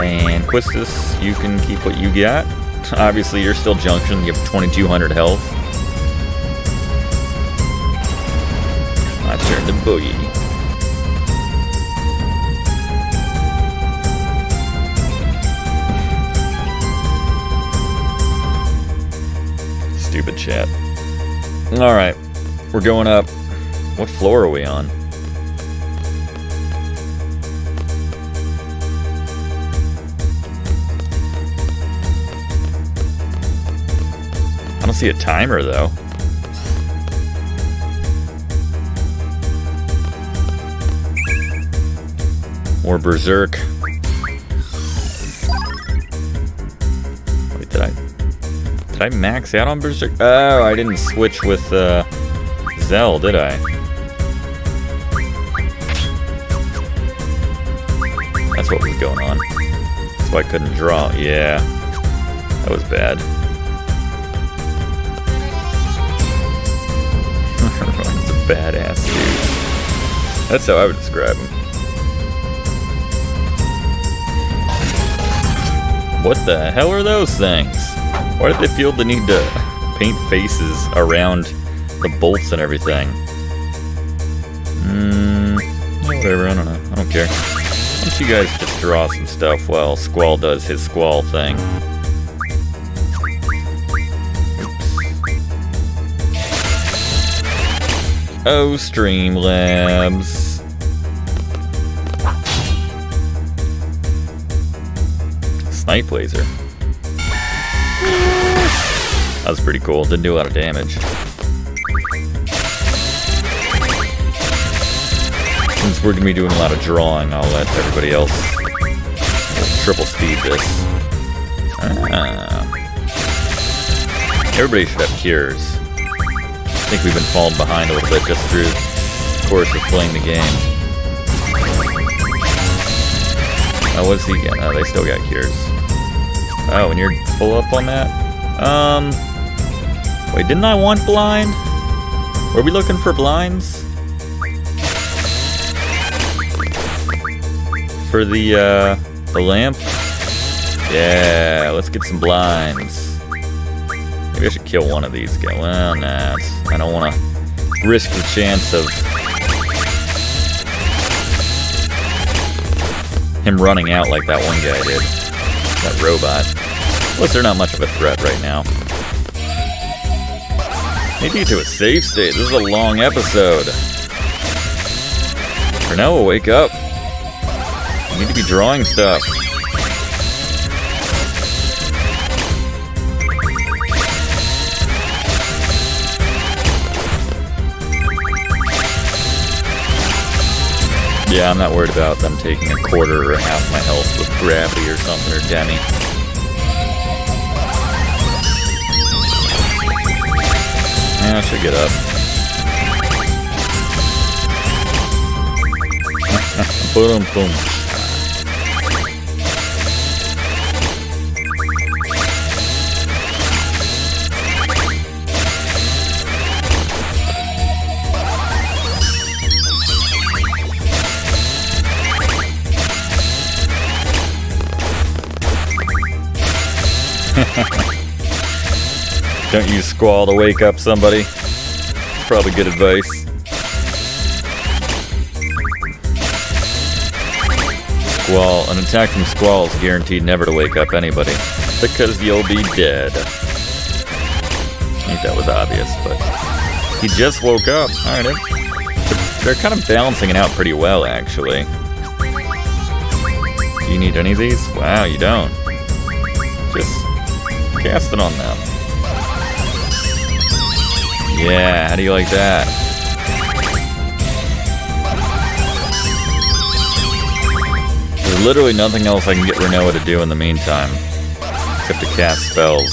And Quistis, you can keep what you got. Obviously, you're still junctioned. You have 2,200 health. My turn to boogie. Stupid chat. All right, we're going up. What floor are we on? I don't see a timer though. Or berserk. Wait, did I max out on berserk? Oh, I didn't switch with Zell, did I? That's what was going on. That's why I couldn't draw. Yeah, that was bad. badass dudes. That's how I would describe them. What the hell are those things? Why did they feel the need to paint faces around the bolts and everything? Whatever, I don't know. I don't care. Why don't you guys just draw some stuff while Squall does his Squall thing? Oops. Oh, Streamlabs. Snipe laser. That was pretty cool. Didn't do a lot of damage. Since we're going to be doing a lot of drawing, I'll let everybody else triple speed this. Everybody should have cures. I think we've been falling behind a little bit just through the course of playing the game. Oh, what's he getting? Oh, they still got cures. Oh, and you're full up on that? Wait, didn't I want blind? Were we looking for blinds? For the lamp? Yeah, let's get some blinds. Maybe I should kill one of these guys. Well, nah, I don't want to risk the chance of him running out like that one guy did. That robot. Plus, they're not much of a threat right now. Maybe to a safe state. This is a long episode. For now, we'll wake up. I need to be drawing stuff. Yeah, I'm not worried about them taking a quarter or half my health with gravity or something, or Demi. Yeah, I should get up. Boom, boom. Don't use Squall to wake up somebody. Probably good advice. Squall, an attack from Squall is guaranteed never to wake up anybody, because you'll be dead. I think that was obvious, but he just woke up. All right, they're kind of balancing it out pretty well, actually. Do you need any of these? Wow, you don't. Just cast it on them. Yeah, how do you like that? There's literally nothing else I can get Rinoa to do in the meantime, except to cast spells.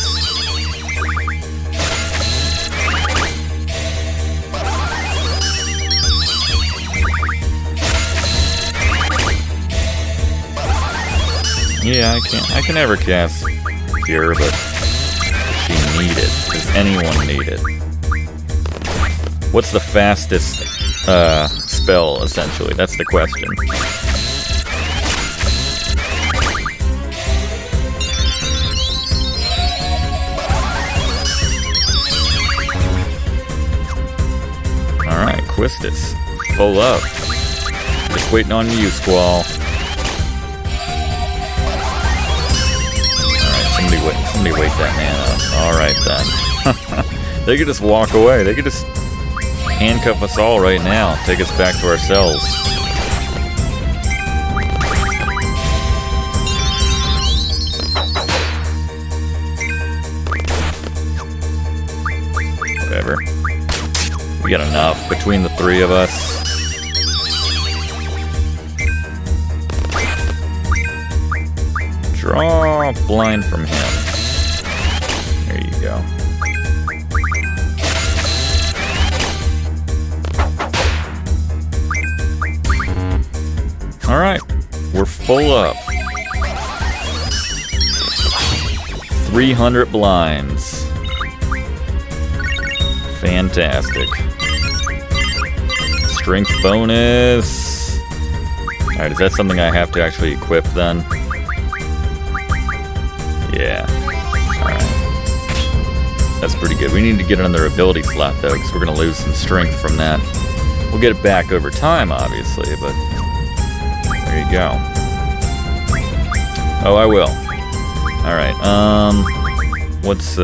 Yeah, I can never cast here, but she needed. Does anyone need it? What's the fastest spell, essentially? That's the question. Alright, Quistis. Full up. Just waiting on you, Squall. Somebody wake that man up. Alright then. They could just walk away. They could just handcuff us all right now. Take us back to ourselves. Whatever. We got enough between the three of us. Draw blind from him. Go. All right, we're full up. 300 blinds. Fantastic. Strength bonus. Alright, is that something I have to actually equip then? Yeah. Alright. That's pretty good. We need to get another ability slot though, because we're going to lose some strength from that. We'll get it back over time, obviously, but there you go. Oh, I will. Alright, what's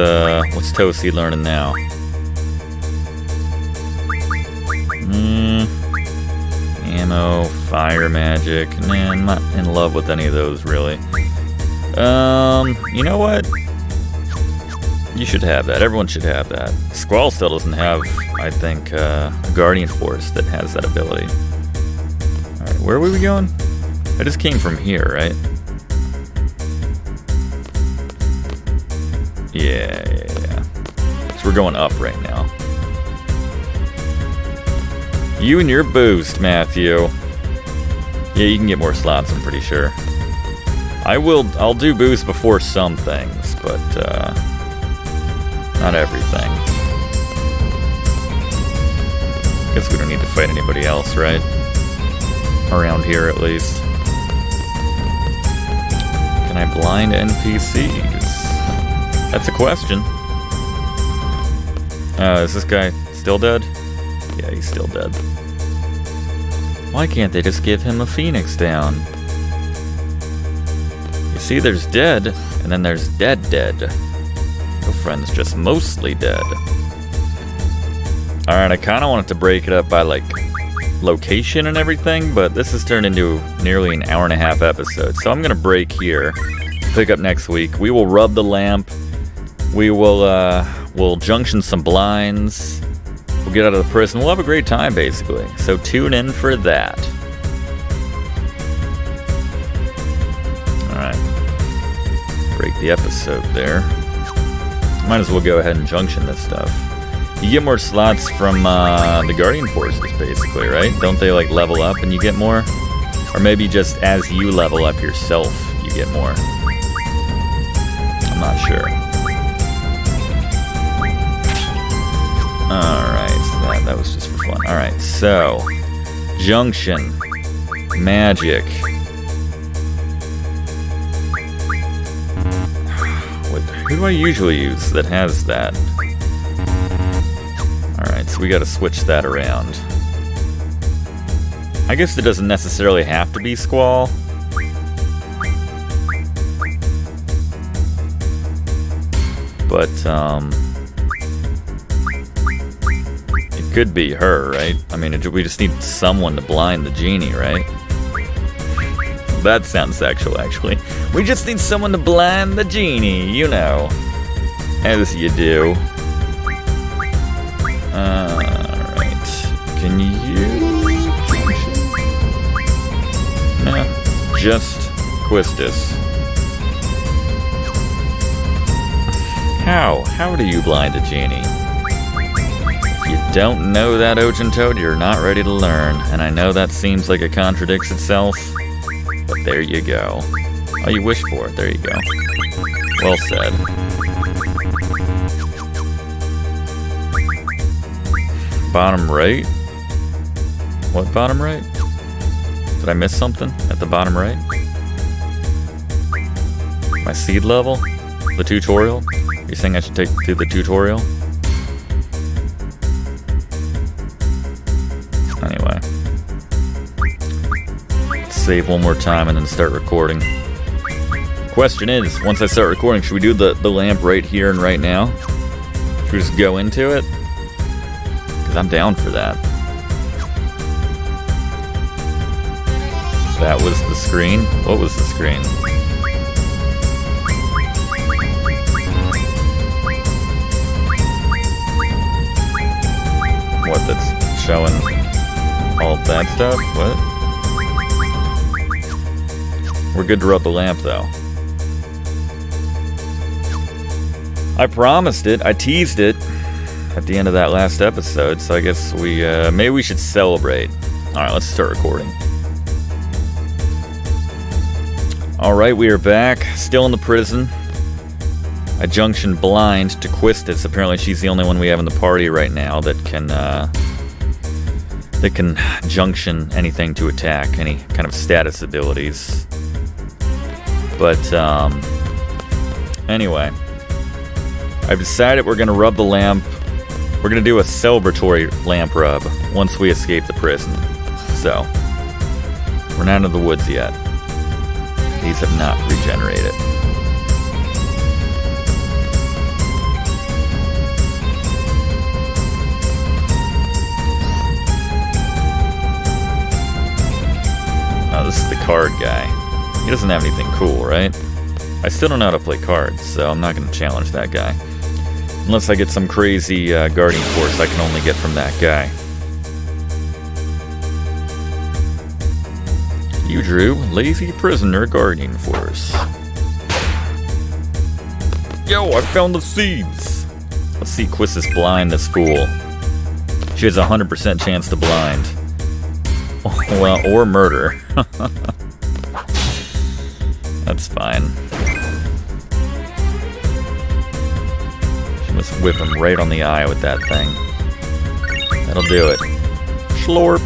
Toasty learning now? Ammo, fire magic. Nah, I'm not in love with any of those, really. You know what? You should have that. Everyone should have that. Squall still doesn't have, I think, a Guardian Force that has that ability. Alright, where were we going? I just came from here, right? Yeah. So we're going up right now. You and your boost, Matthew. Yeah, you can get more slots, I'm pretty sure. I'll do boost before some things, but not everything. Guess we don't need to fight anybody else, right? Around here, at least. Can I blind NPCs? That's a question. Is this guy still dead? Yeah, he's still dead. Why can't they just give him a Phoenix down? You see, there's dead, and then there's dead. Your friend's just mostly dead. Alright, I kind of wanted to break it up by, like, location and everything, but this has turned into nearly an hour-and-a-half episode, so I'm going to break here. Pick up next week. We will rub the lamp. We will, we'll junction some blinds. We'll get out of the prison. We'll have a great time, basically. So tune in for that. Alright. Break the episode there. Might as well go ahead and junction this stuff. You get more slots from the Guardian Forces, basically, right? Don't they, like, level up and you get more? Or maybe just as you level up yourself, you get more. I'm not sure. Alright. That was just for fun. Alright, so junction. Magic. Who do I usually use that has that? Alright, so we gotta switch that around. I guess it doesn't necessarily have to be Squall. But, could be her, right? I mean, we just need someone to blind the genie, right? That sounds sexual, actually. We just need someone to blind the genie, you know. As you do. Alright. Can you... No. Just Quistis. How? How do you blind a genie? You don't know that, Ocean Toad, you're not ready to learn. And I know that seems like it contradicts itself, but there you go. Oh, you wish for it. There you go. Well said. Bottom right? What bottom right? Did I miss something at the bottom right? My seed level? The tutorial? You're saying I should take to the tutorial? Anyway, let's save one more time and then start recording. Question is, once I start recording, should we do the lamp right here and right now? Should we just go into it? Because I'm down for that. That was the screen. What was the screen? What, that's showing... all that stuff? What? We're good to rub the lamp, though. I promised it. I teased it at the end of that last episode, so I guess we, maybe we should celebrate. Alright, let's start recording. Alright, we are back. Still in the prison. I junction blind to Quistis. Apparently she's the only one we have in the party right now that can, that can junction anything to attack, any kind of status abilities. But, anyway, I've decided we're going to rub the lamp. We're going to do a celebratory lamp rub once we escape the prison. So, we're not in the woods yet. These have not regenerated. Oh, this is the card guy. He doesn't have anything cool, right? I still don't know how to play cards, so I'm not going to challenge that guy. Unless I get some crazy guardian force I can only get from that guy. You drew Lazy Prisoner Guardian Force. Yo, I found the seeds! Let's see Quistis blind this fool. She has a 100% chance to blind. Well, or murder. That's fine. She must whip him right on the eye with that thing. That'll do it. Schlorp.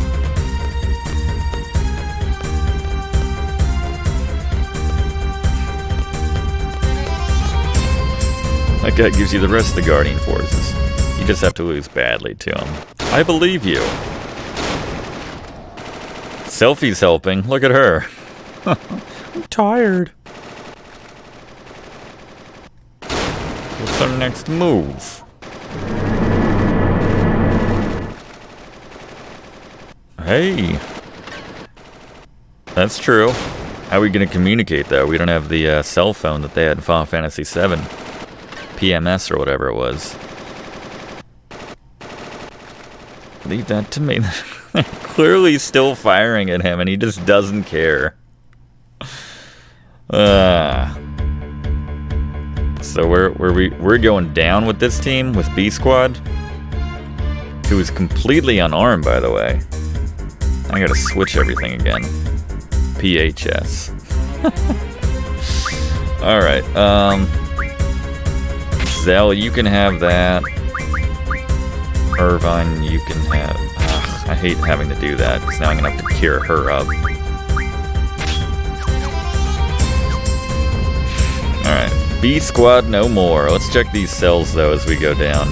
That guy gives you the rest of the Guardian Forces. You just have to lose badly to him. I believe you. Selphie's helping. Look at her. I'm tired. What's our next move? Hey. That's true. How are we going to communicate, though? We don't have the cell phone that they had in Final Fantasy VII. PMS or whatever it was. Leave that to me. They're clearly still firing at him, and he just doesn't care. So we're going down with this team, with B Squad, who is completely unarmed, by the way. I gotta switch everything again. PHS. All right. Zell, you can have that. Irvine, you can have. Ugh, I hate having to do that because now I'm gonna have to cure her up. Alright, B Squad no more. Let's check these cells though as we go down.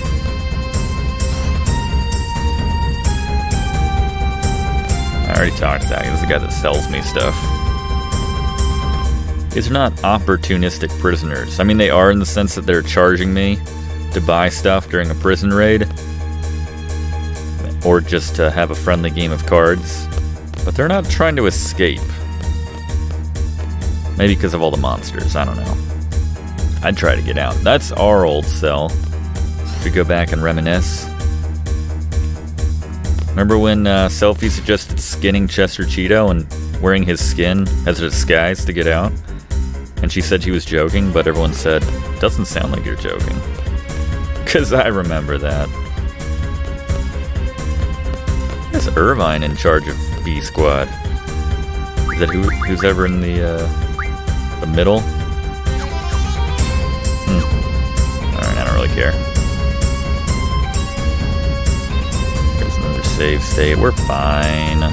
I already talked to that guy. This is the guy that sells me stuff. These are not opportunistic prisoners. I mean, they are in the sense that they're charging me to buy stuff during a prison raid, or just to have a friendly game of cards. But they're not trying to escape. Maybe because of all the monsters, I don't know. I'd try to get out. That's our old cell. We go back and reminisce. Remember when Selphie suggested skinning Chester Cheeto and wearing his skin as a disguise to get out? And she said she was joking, but everyone said, doesn't sound like you're joking. Because I remember that. There's Irvine in charge of B Squad. Is that who's ever in the middle? Alright, I don't really care. There's another save state. We're fine.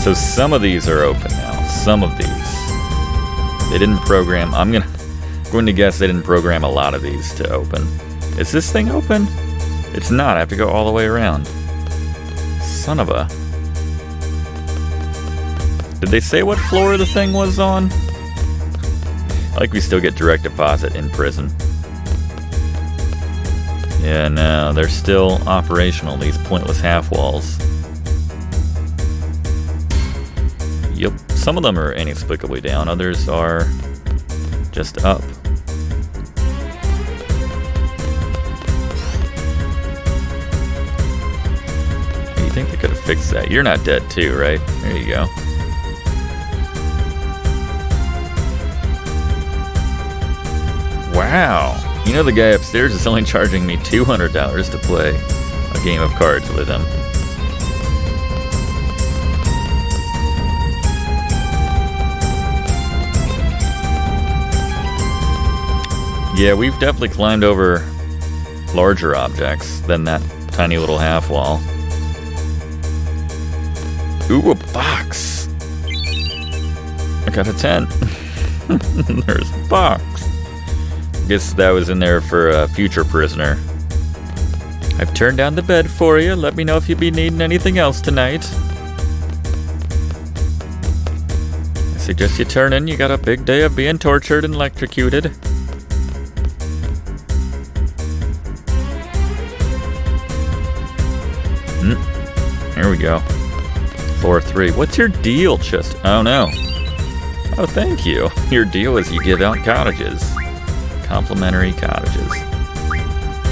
So some of these are open now. Some of these. They didn't program. I'm going to guess they didn't program a lot of these to open. Is this thing open? It's not. I have to go all the way around. Son of a... Did they say what floor the thing was on? I like we still get direct deposit in prison. Yeah, no, they're still operational, these pointless half-walls. Yep, some of them are inexplicably down, others are just up. You think they could have fixed that? You're not dead too, right? There you go. Wow, you know the guy upstairs is only charging me $200 to play a game of cards with him. Yeah, we've definitely climbed over larger objects than that tiny little half wall. Ooh, a box. I got a 10. There's a box. I guess that was in there for a future prisoner. I've turned down the bed for you. Let me know if you'd be needing anything else tonight. I suggest you turn in. You got a big day of being tortured and electrocuted. Here we go. 4-3. What's your deal, Chester? Oh, no. Oh, thank you. Your deal is you give out cottages. Complimentary cottages.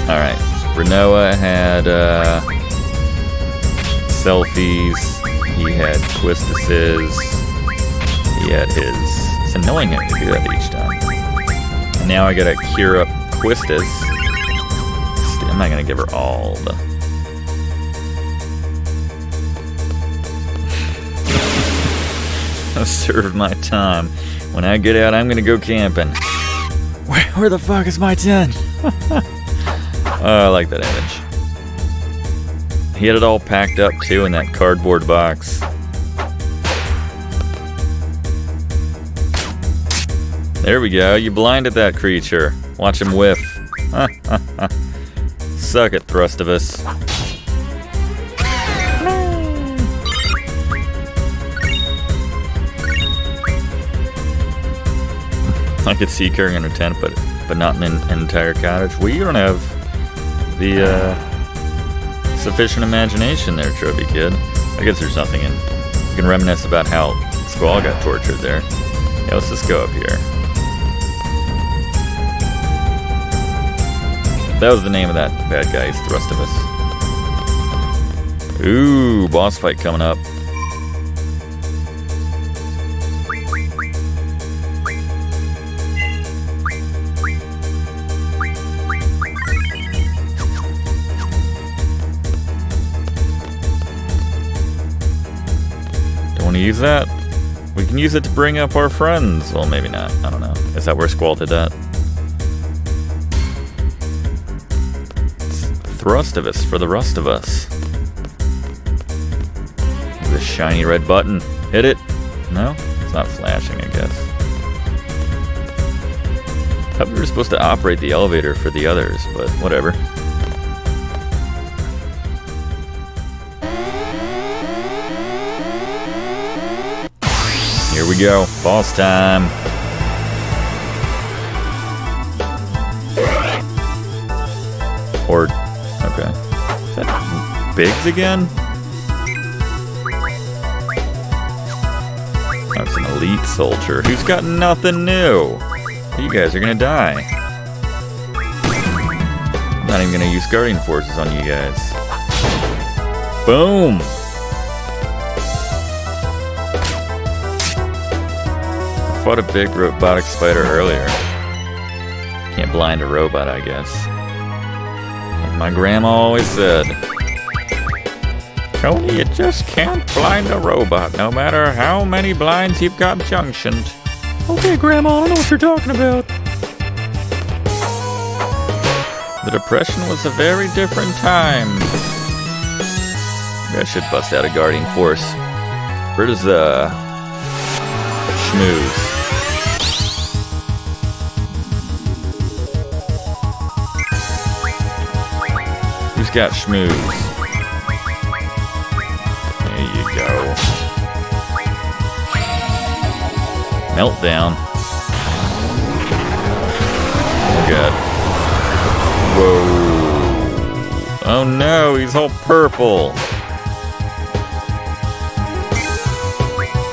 All right. Rinoa had Selphies. He had Quistis's. He had his. It's annoying having to do that each time. And now I gotta cure up Quistis. I'm not gonna give her all the. I've served my time. When I get out, I'm gonna go camping. Where the fuck is my tent? Oh, I like that image. He had it all packed up too in that cardboard box. There we go. You blinded that creature. Watch him whiff. Suck it, Thrustavus. I could see carrying her tent, but not an entire cottage. We don't have the sufficient imagination there, Trophy Kid. I guess there's nothing in. You can reminisce about how Squall got tortured there. Yeah, let's just go up here. That was the name of that bad guy, he's Thrustavus. Ooh, boss fight coming up. Use that? We can use it to bring up our friends. Well, maybe not. I don't know. Is that where Squall did that? It's Thrustavus for the rest of us. This shiny red button. Hit it. No? It's not flashing, I guess. I thought we were supposed to operate the elevator for the others, but whatever. Here we go, boss time. Or, okay. Is that Biggs again? That's an elite soldier who's got nothing new. You guys are gonna die. I'm not even gonna use Guardian Forces on you guys. Boom! Fought a big robotic spider earlier. Can't blind a robot, I guess. Like my grandma always said, Tony, you just can't blind a robot, no matter how many blinds you've got junctioned. Okay, Grandma, I know what you're talking about. The Depression was a very different time. Maybe I should bust out a Guardian Force. Where does the schmooze? Got schmooze. There you go. Meltdown. Oh god. Whoa. Oh no, he's all purple.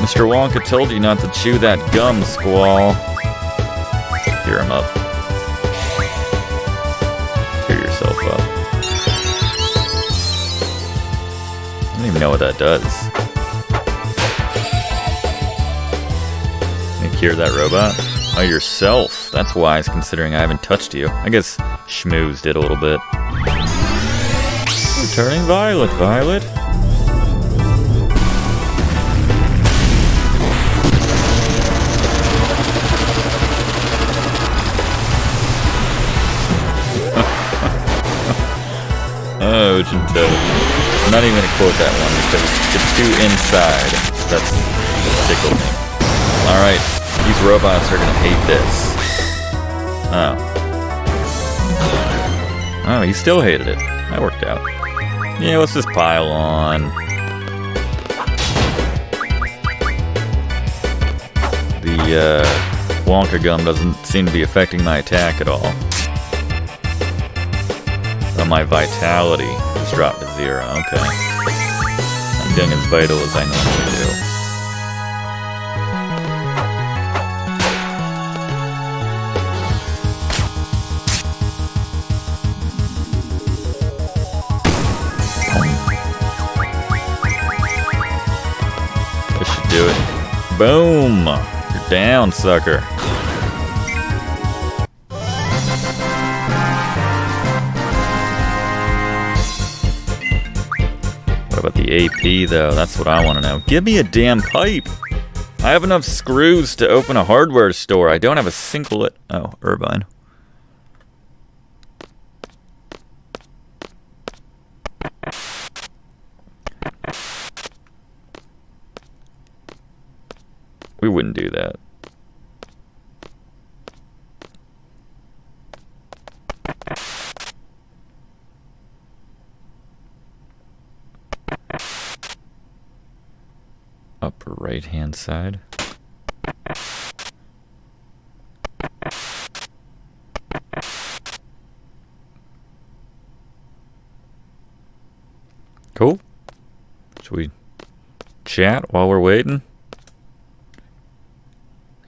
Mr. Wonka told you not to chew that gum, Squall. Tear him up. Tear yourself up. I don't even know what that does. Can you cure that robot? Oh, yourself. That's wise, considering I haven't touched you. I guess schmooze did a little bit. You're turning violet, Violet. Oh, Jinto. I'm not even going to quote that one because it's too inside. That's tickled me. Alright, these robots are going to hate this. Oh. Oh, he still hated it. That worked out. Yeah, let's just pile on. The Wonka gum doesn't seem to be affecting my attack at all. My vitality is dropped to 0. Okay. I'm doing as vital as I normally do. This should do it. Boom! You're down, sucker. AP though, that's what I want to know. Give me a damn pipe! I have enough screws to open a hardware store. I don't have a singlet. Oh, Irvine. We wouldn't do that. Upper right hand side. Cool. Should we chat while we're waiting?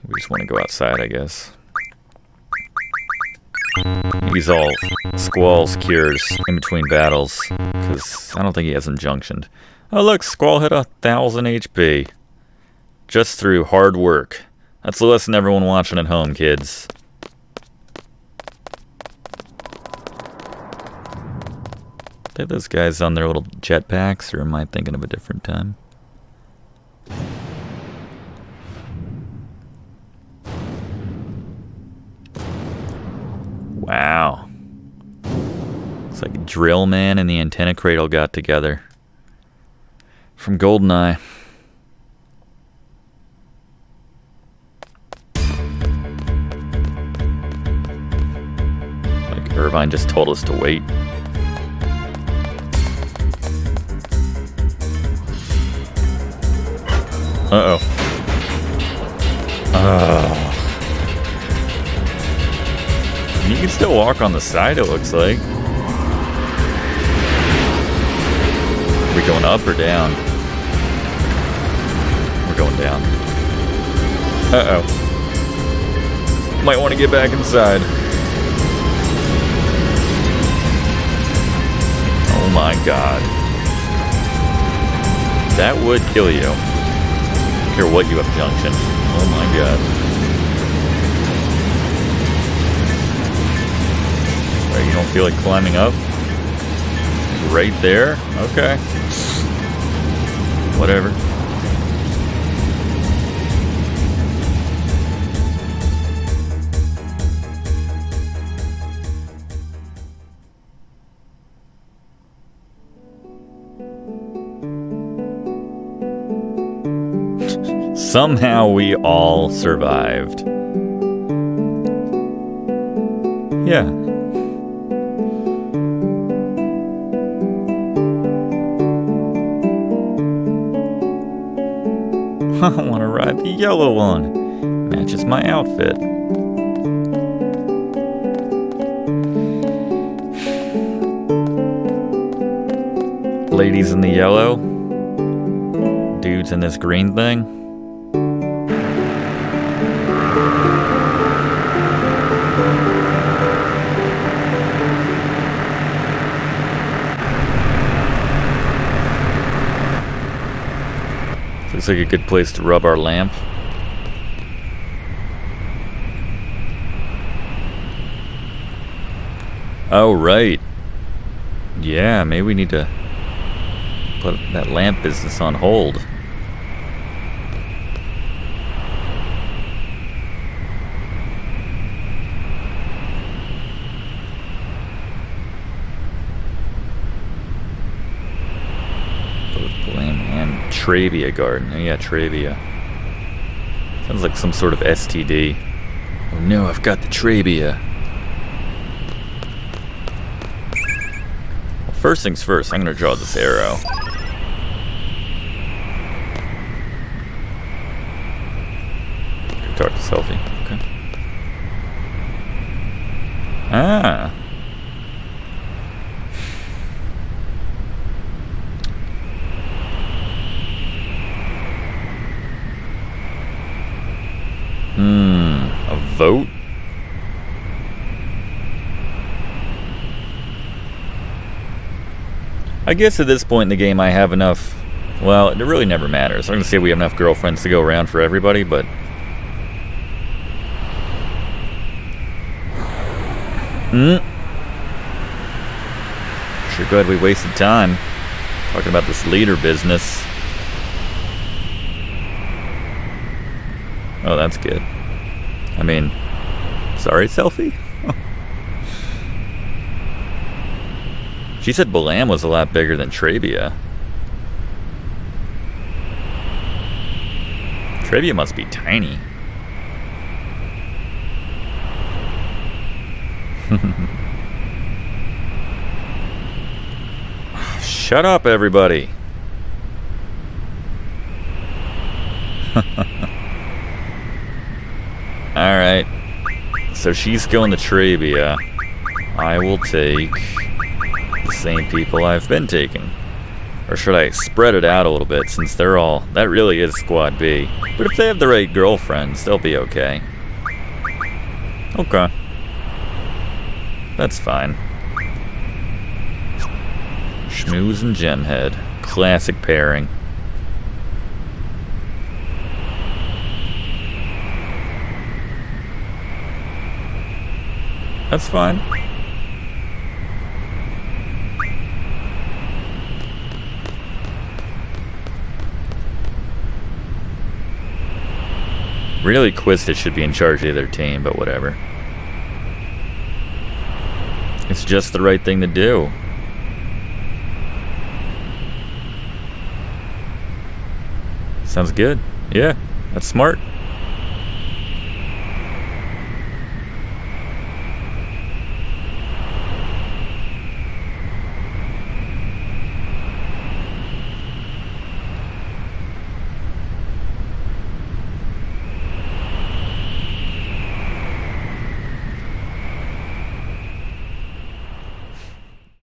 We just want to go outside, I guess. He's all Squall's cures in between battles because I don't think he has injunctioned. Oh look, Squall hit 1000 HP. Just through hard work. That's the lesson everyone watching at home, kids. Did those guys on their little jetpacks, or am I thinking of a different time? Wow. Looks like Drill Man and the Antenna Cradle got together. From GoldenEye. Like Irvine just told us to wait. Uh-oh. Oh. You can still walk on the side, it looks like. Are we going up or down? Going down. Uh-oh. Might want to get back inside. Oh my god. That would kill you. I don't care what you have junction. Oh my god. Wait, you don't feel like climbing up? Right there? Okay. Whatever. Somehow we all survived. Yeah. I want to ride the yellow one. Matches my outfit. Ladies in the yellow. Dudes in this green thing. Looks like a good place to rub our lamp. Oh, right. Yeah, maybe we need to put that lamp business on hold. Trabia garden. Oh yeah, Trabia. Sounds like some sort of STD. Oh no, I've got the Trabia. Well, first things first, I'm gonna draw this arrow. Dark selfie. Okay. Ah. A vote? I guess at this point in the game I have enough... Well, it really never matters. I'm going to say we have enough girlfriends to go around for everybody, but... Sure glad we wasted time talking about this leader business. Oh, that's good. I mean, sorry, Selphie? She said Balam was a lot bigger than Trabia. Trabia must be tiny. Shut up, everybody. Alright, so she's going to Trabia. I will take the same people I've been taking. Or should I spread it out a little bit since they're all... That really is Squad B. But if they have the right girlfriends, they'll be okay. Okay. That's fine. Schmooze and Gemhead. Classic pairing. That's fine. Really, Quistis should be in charge of their team, but whatever. It's just the right thing to do. Sounds good. Yeah, that's smart.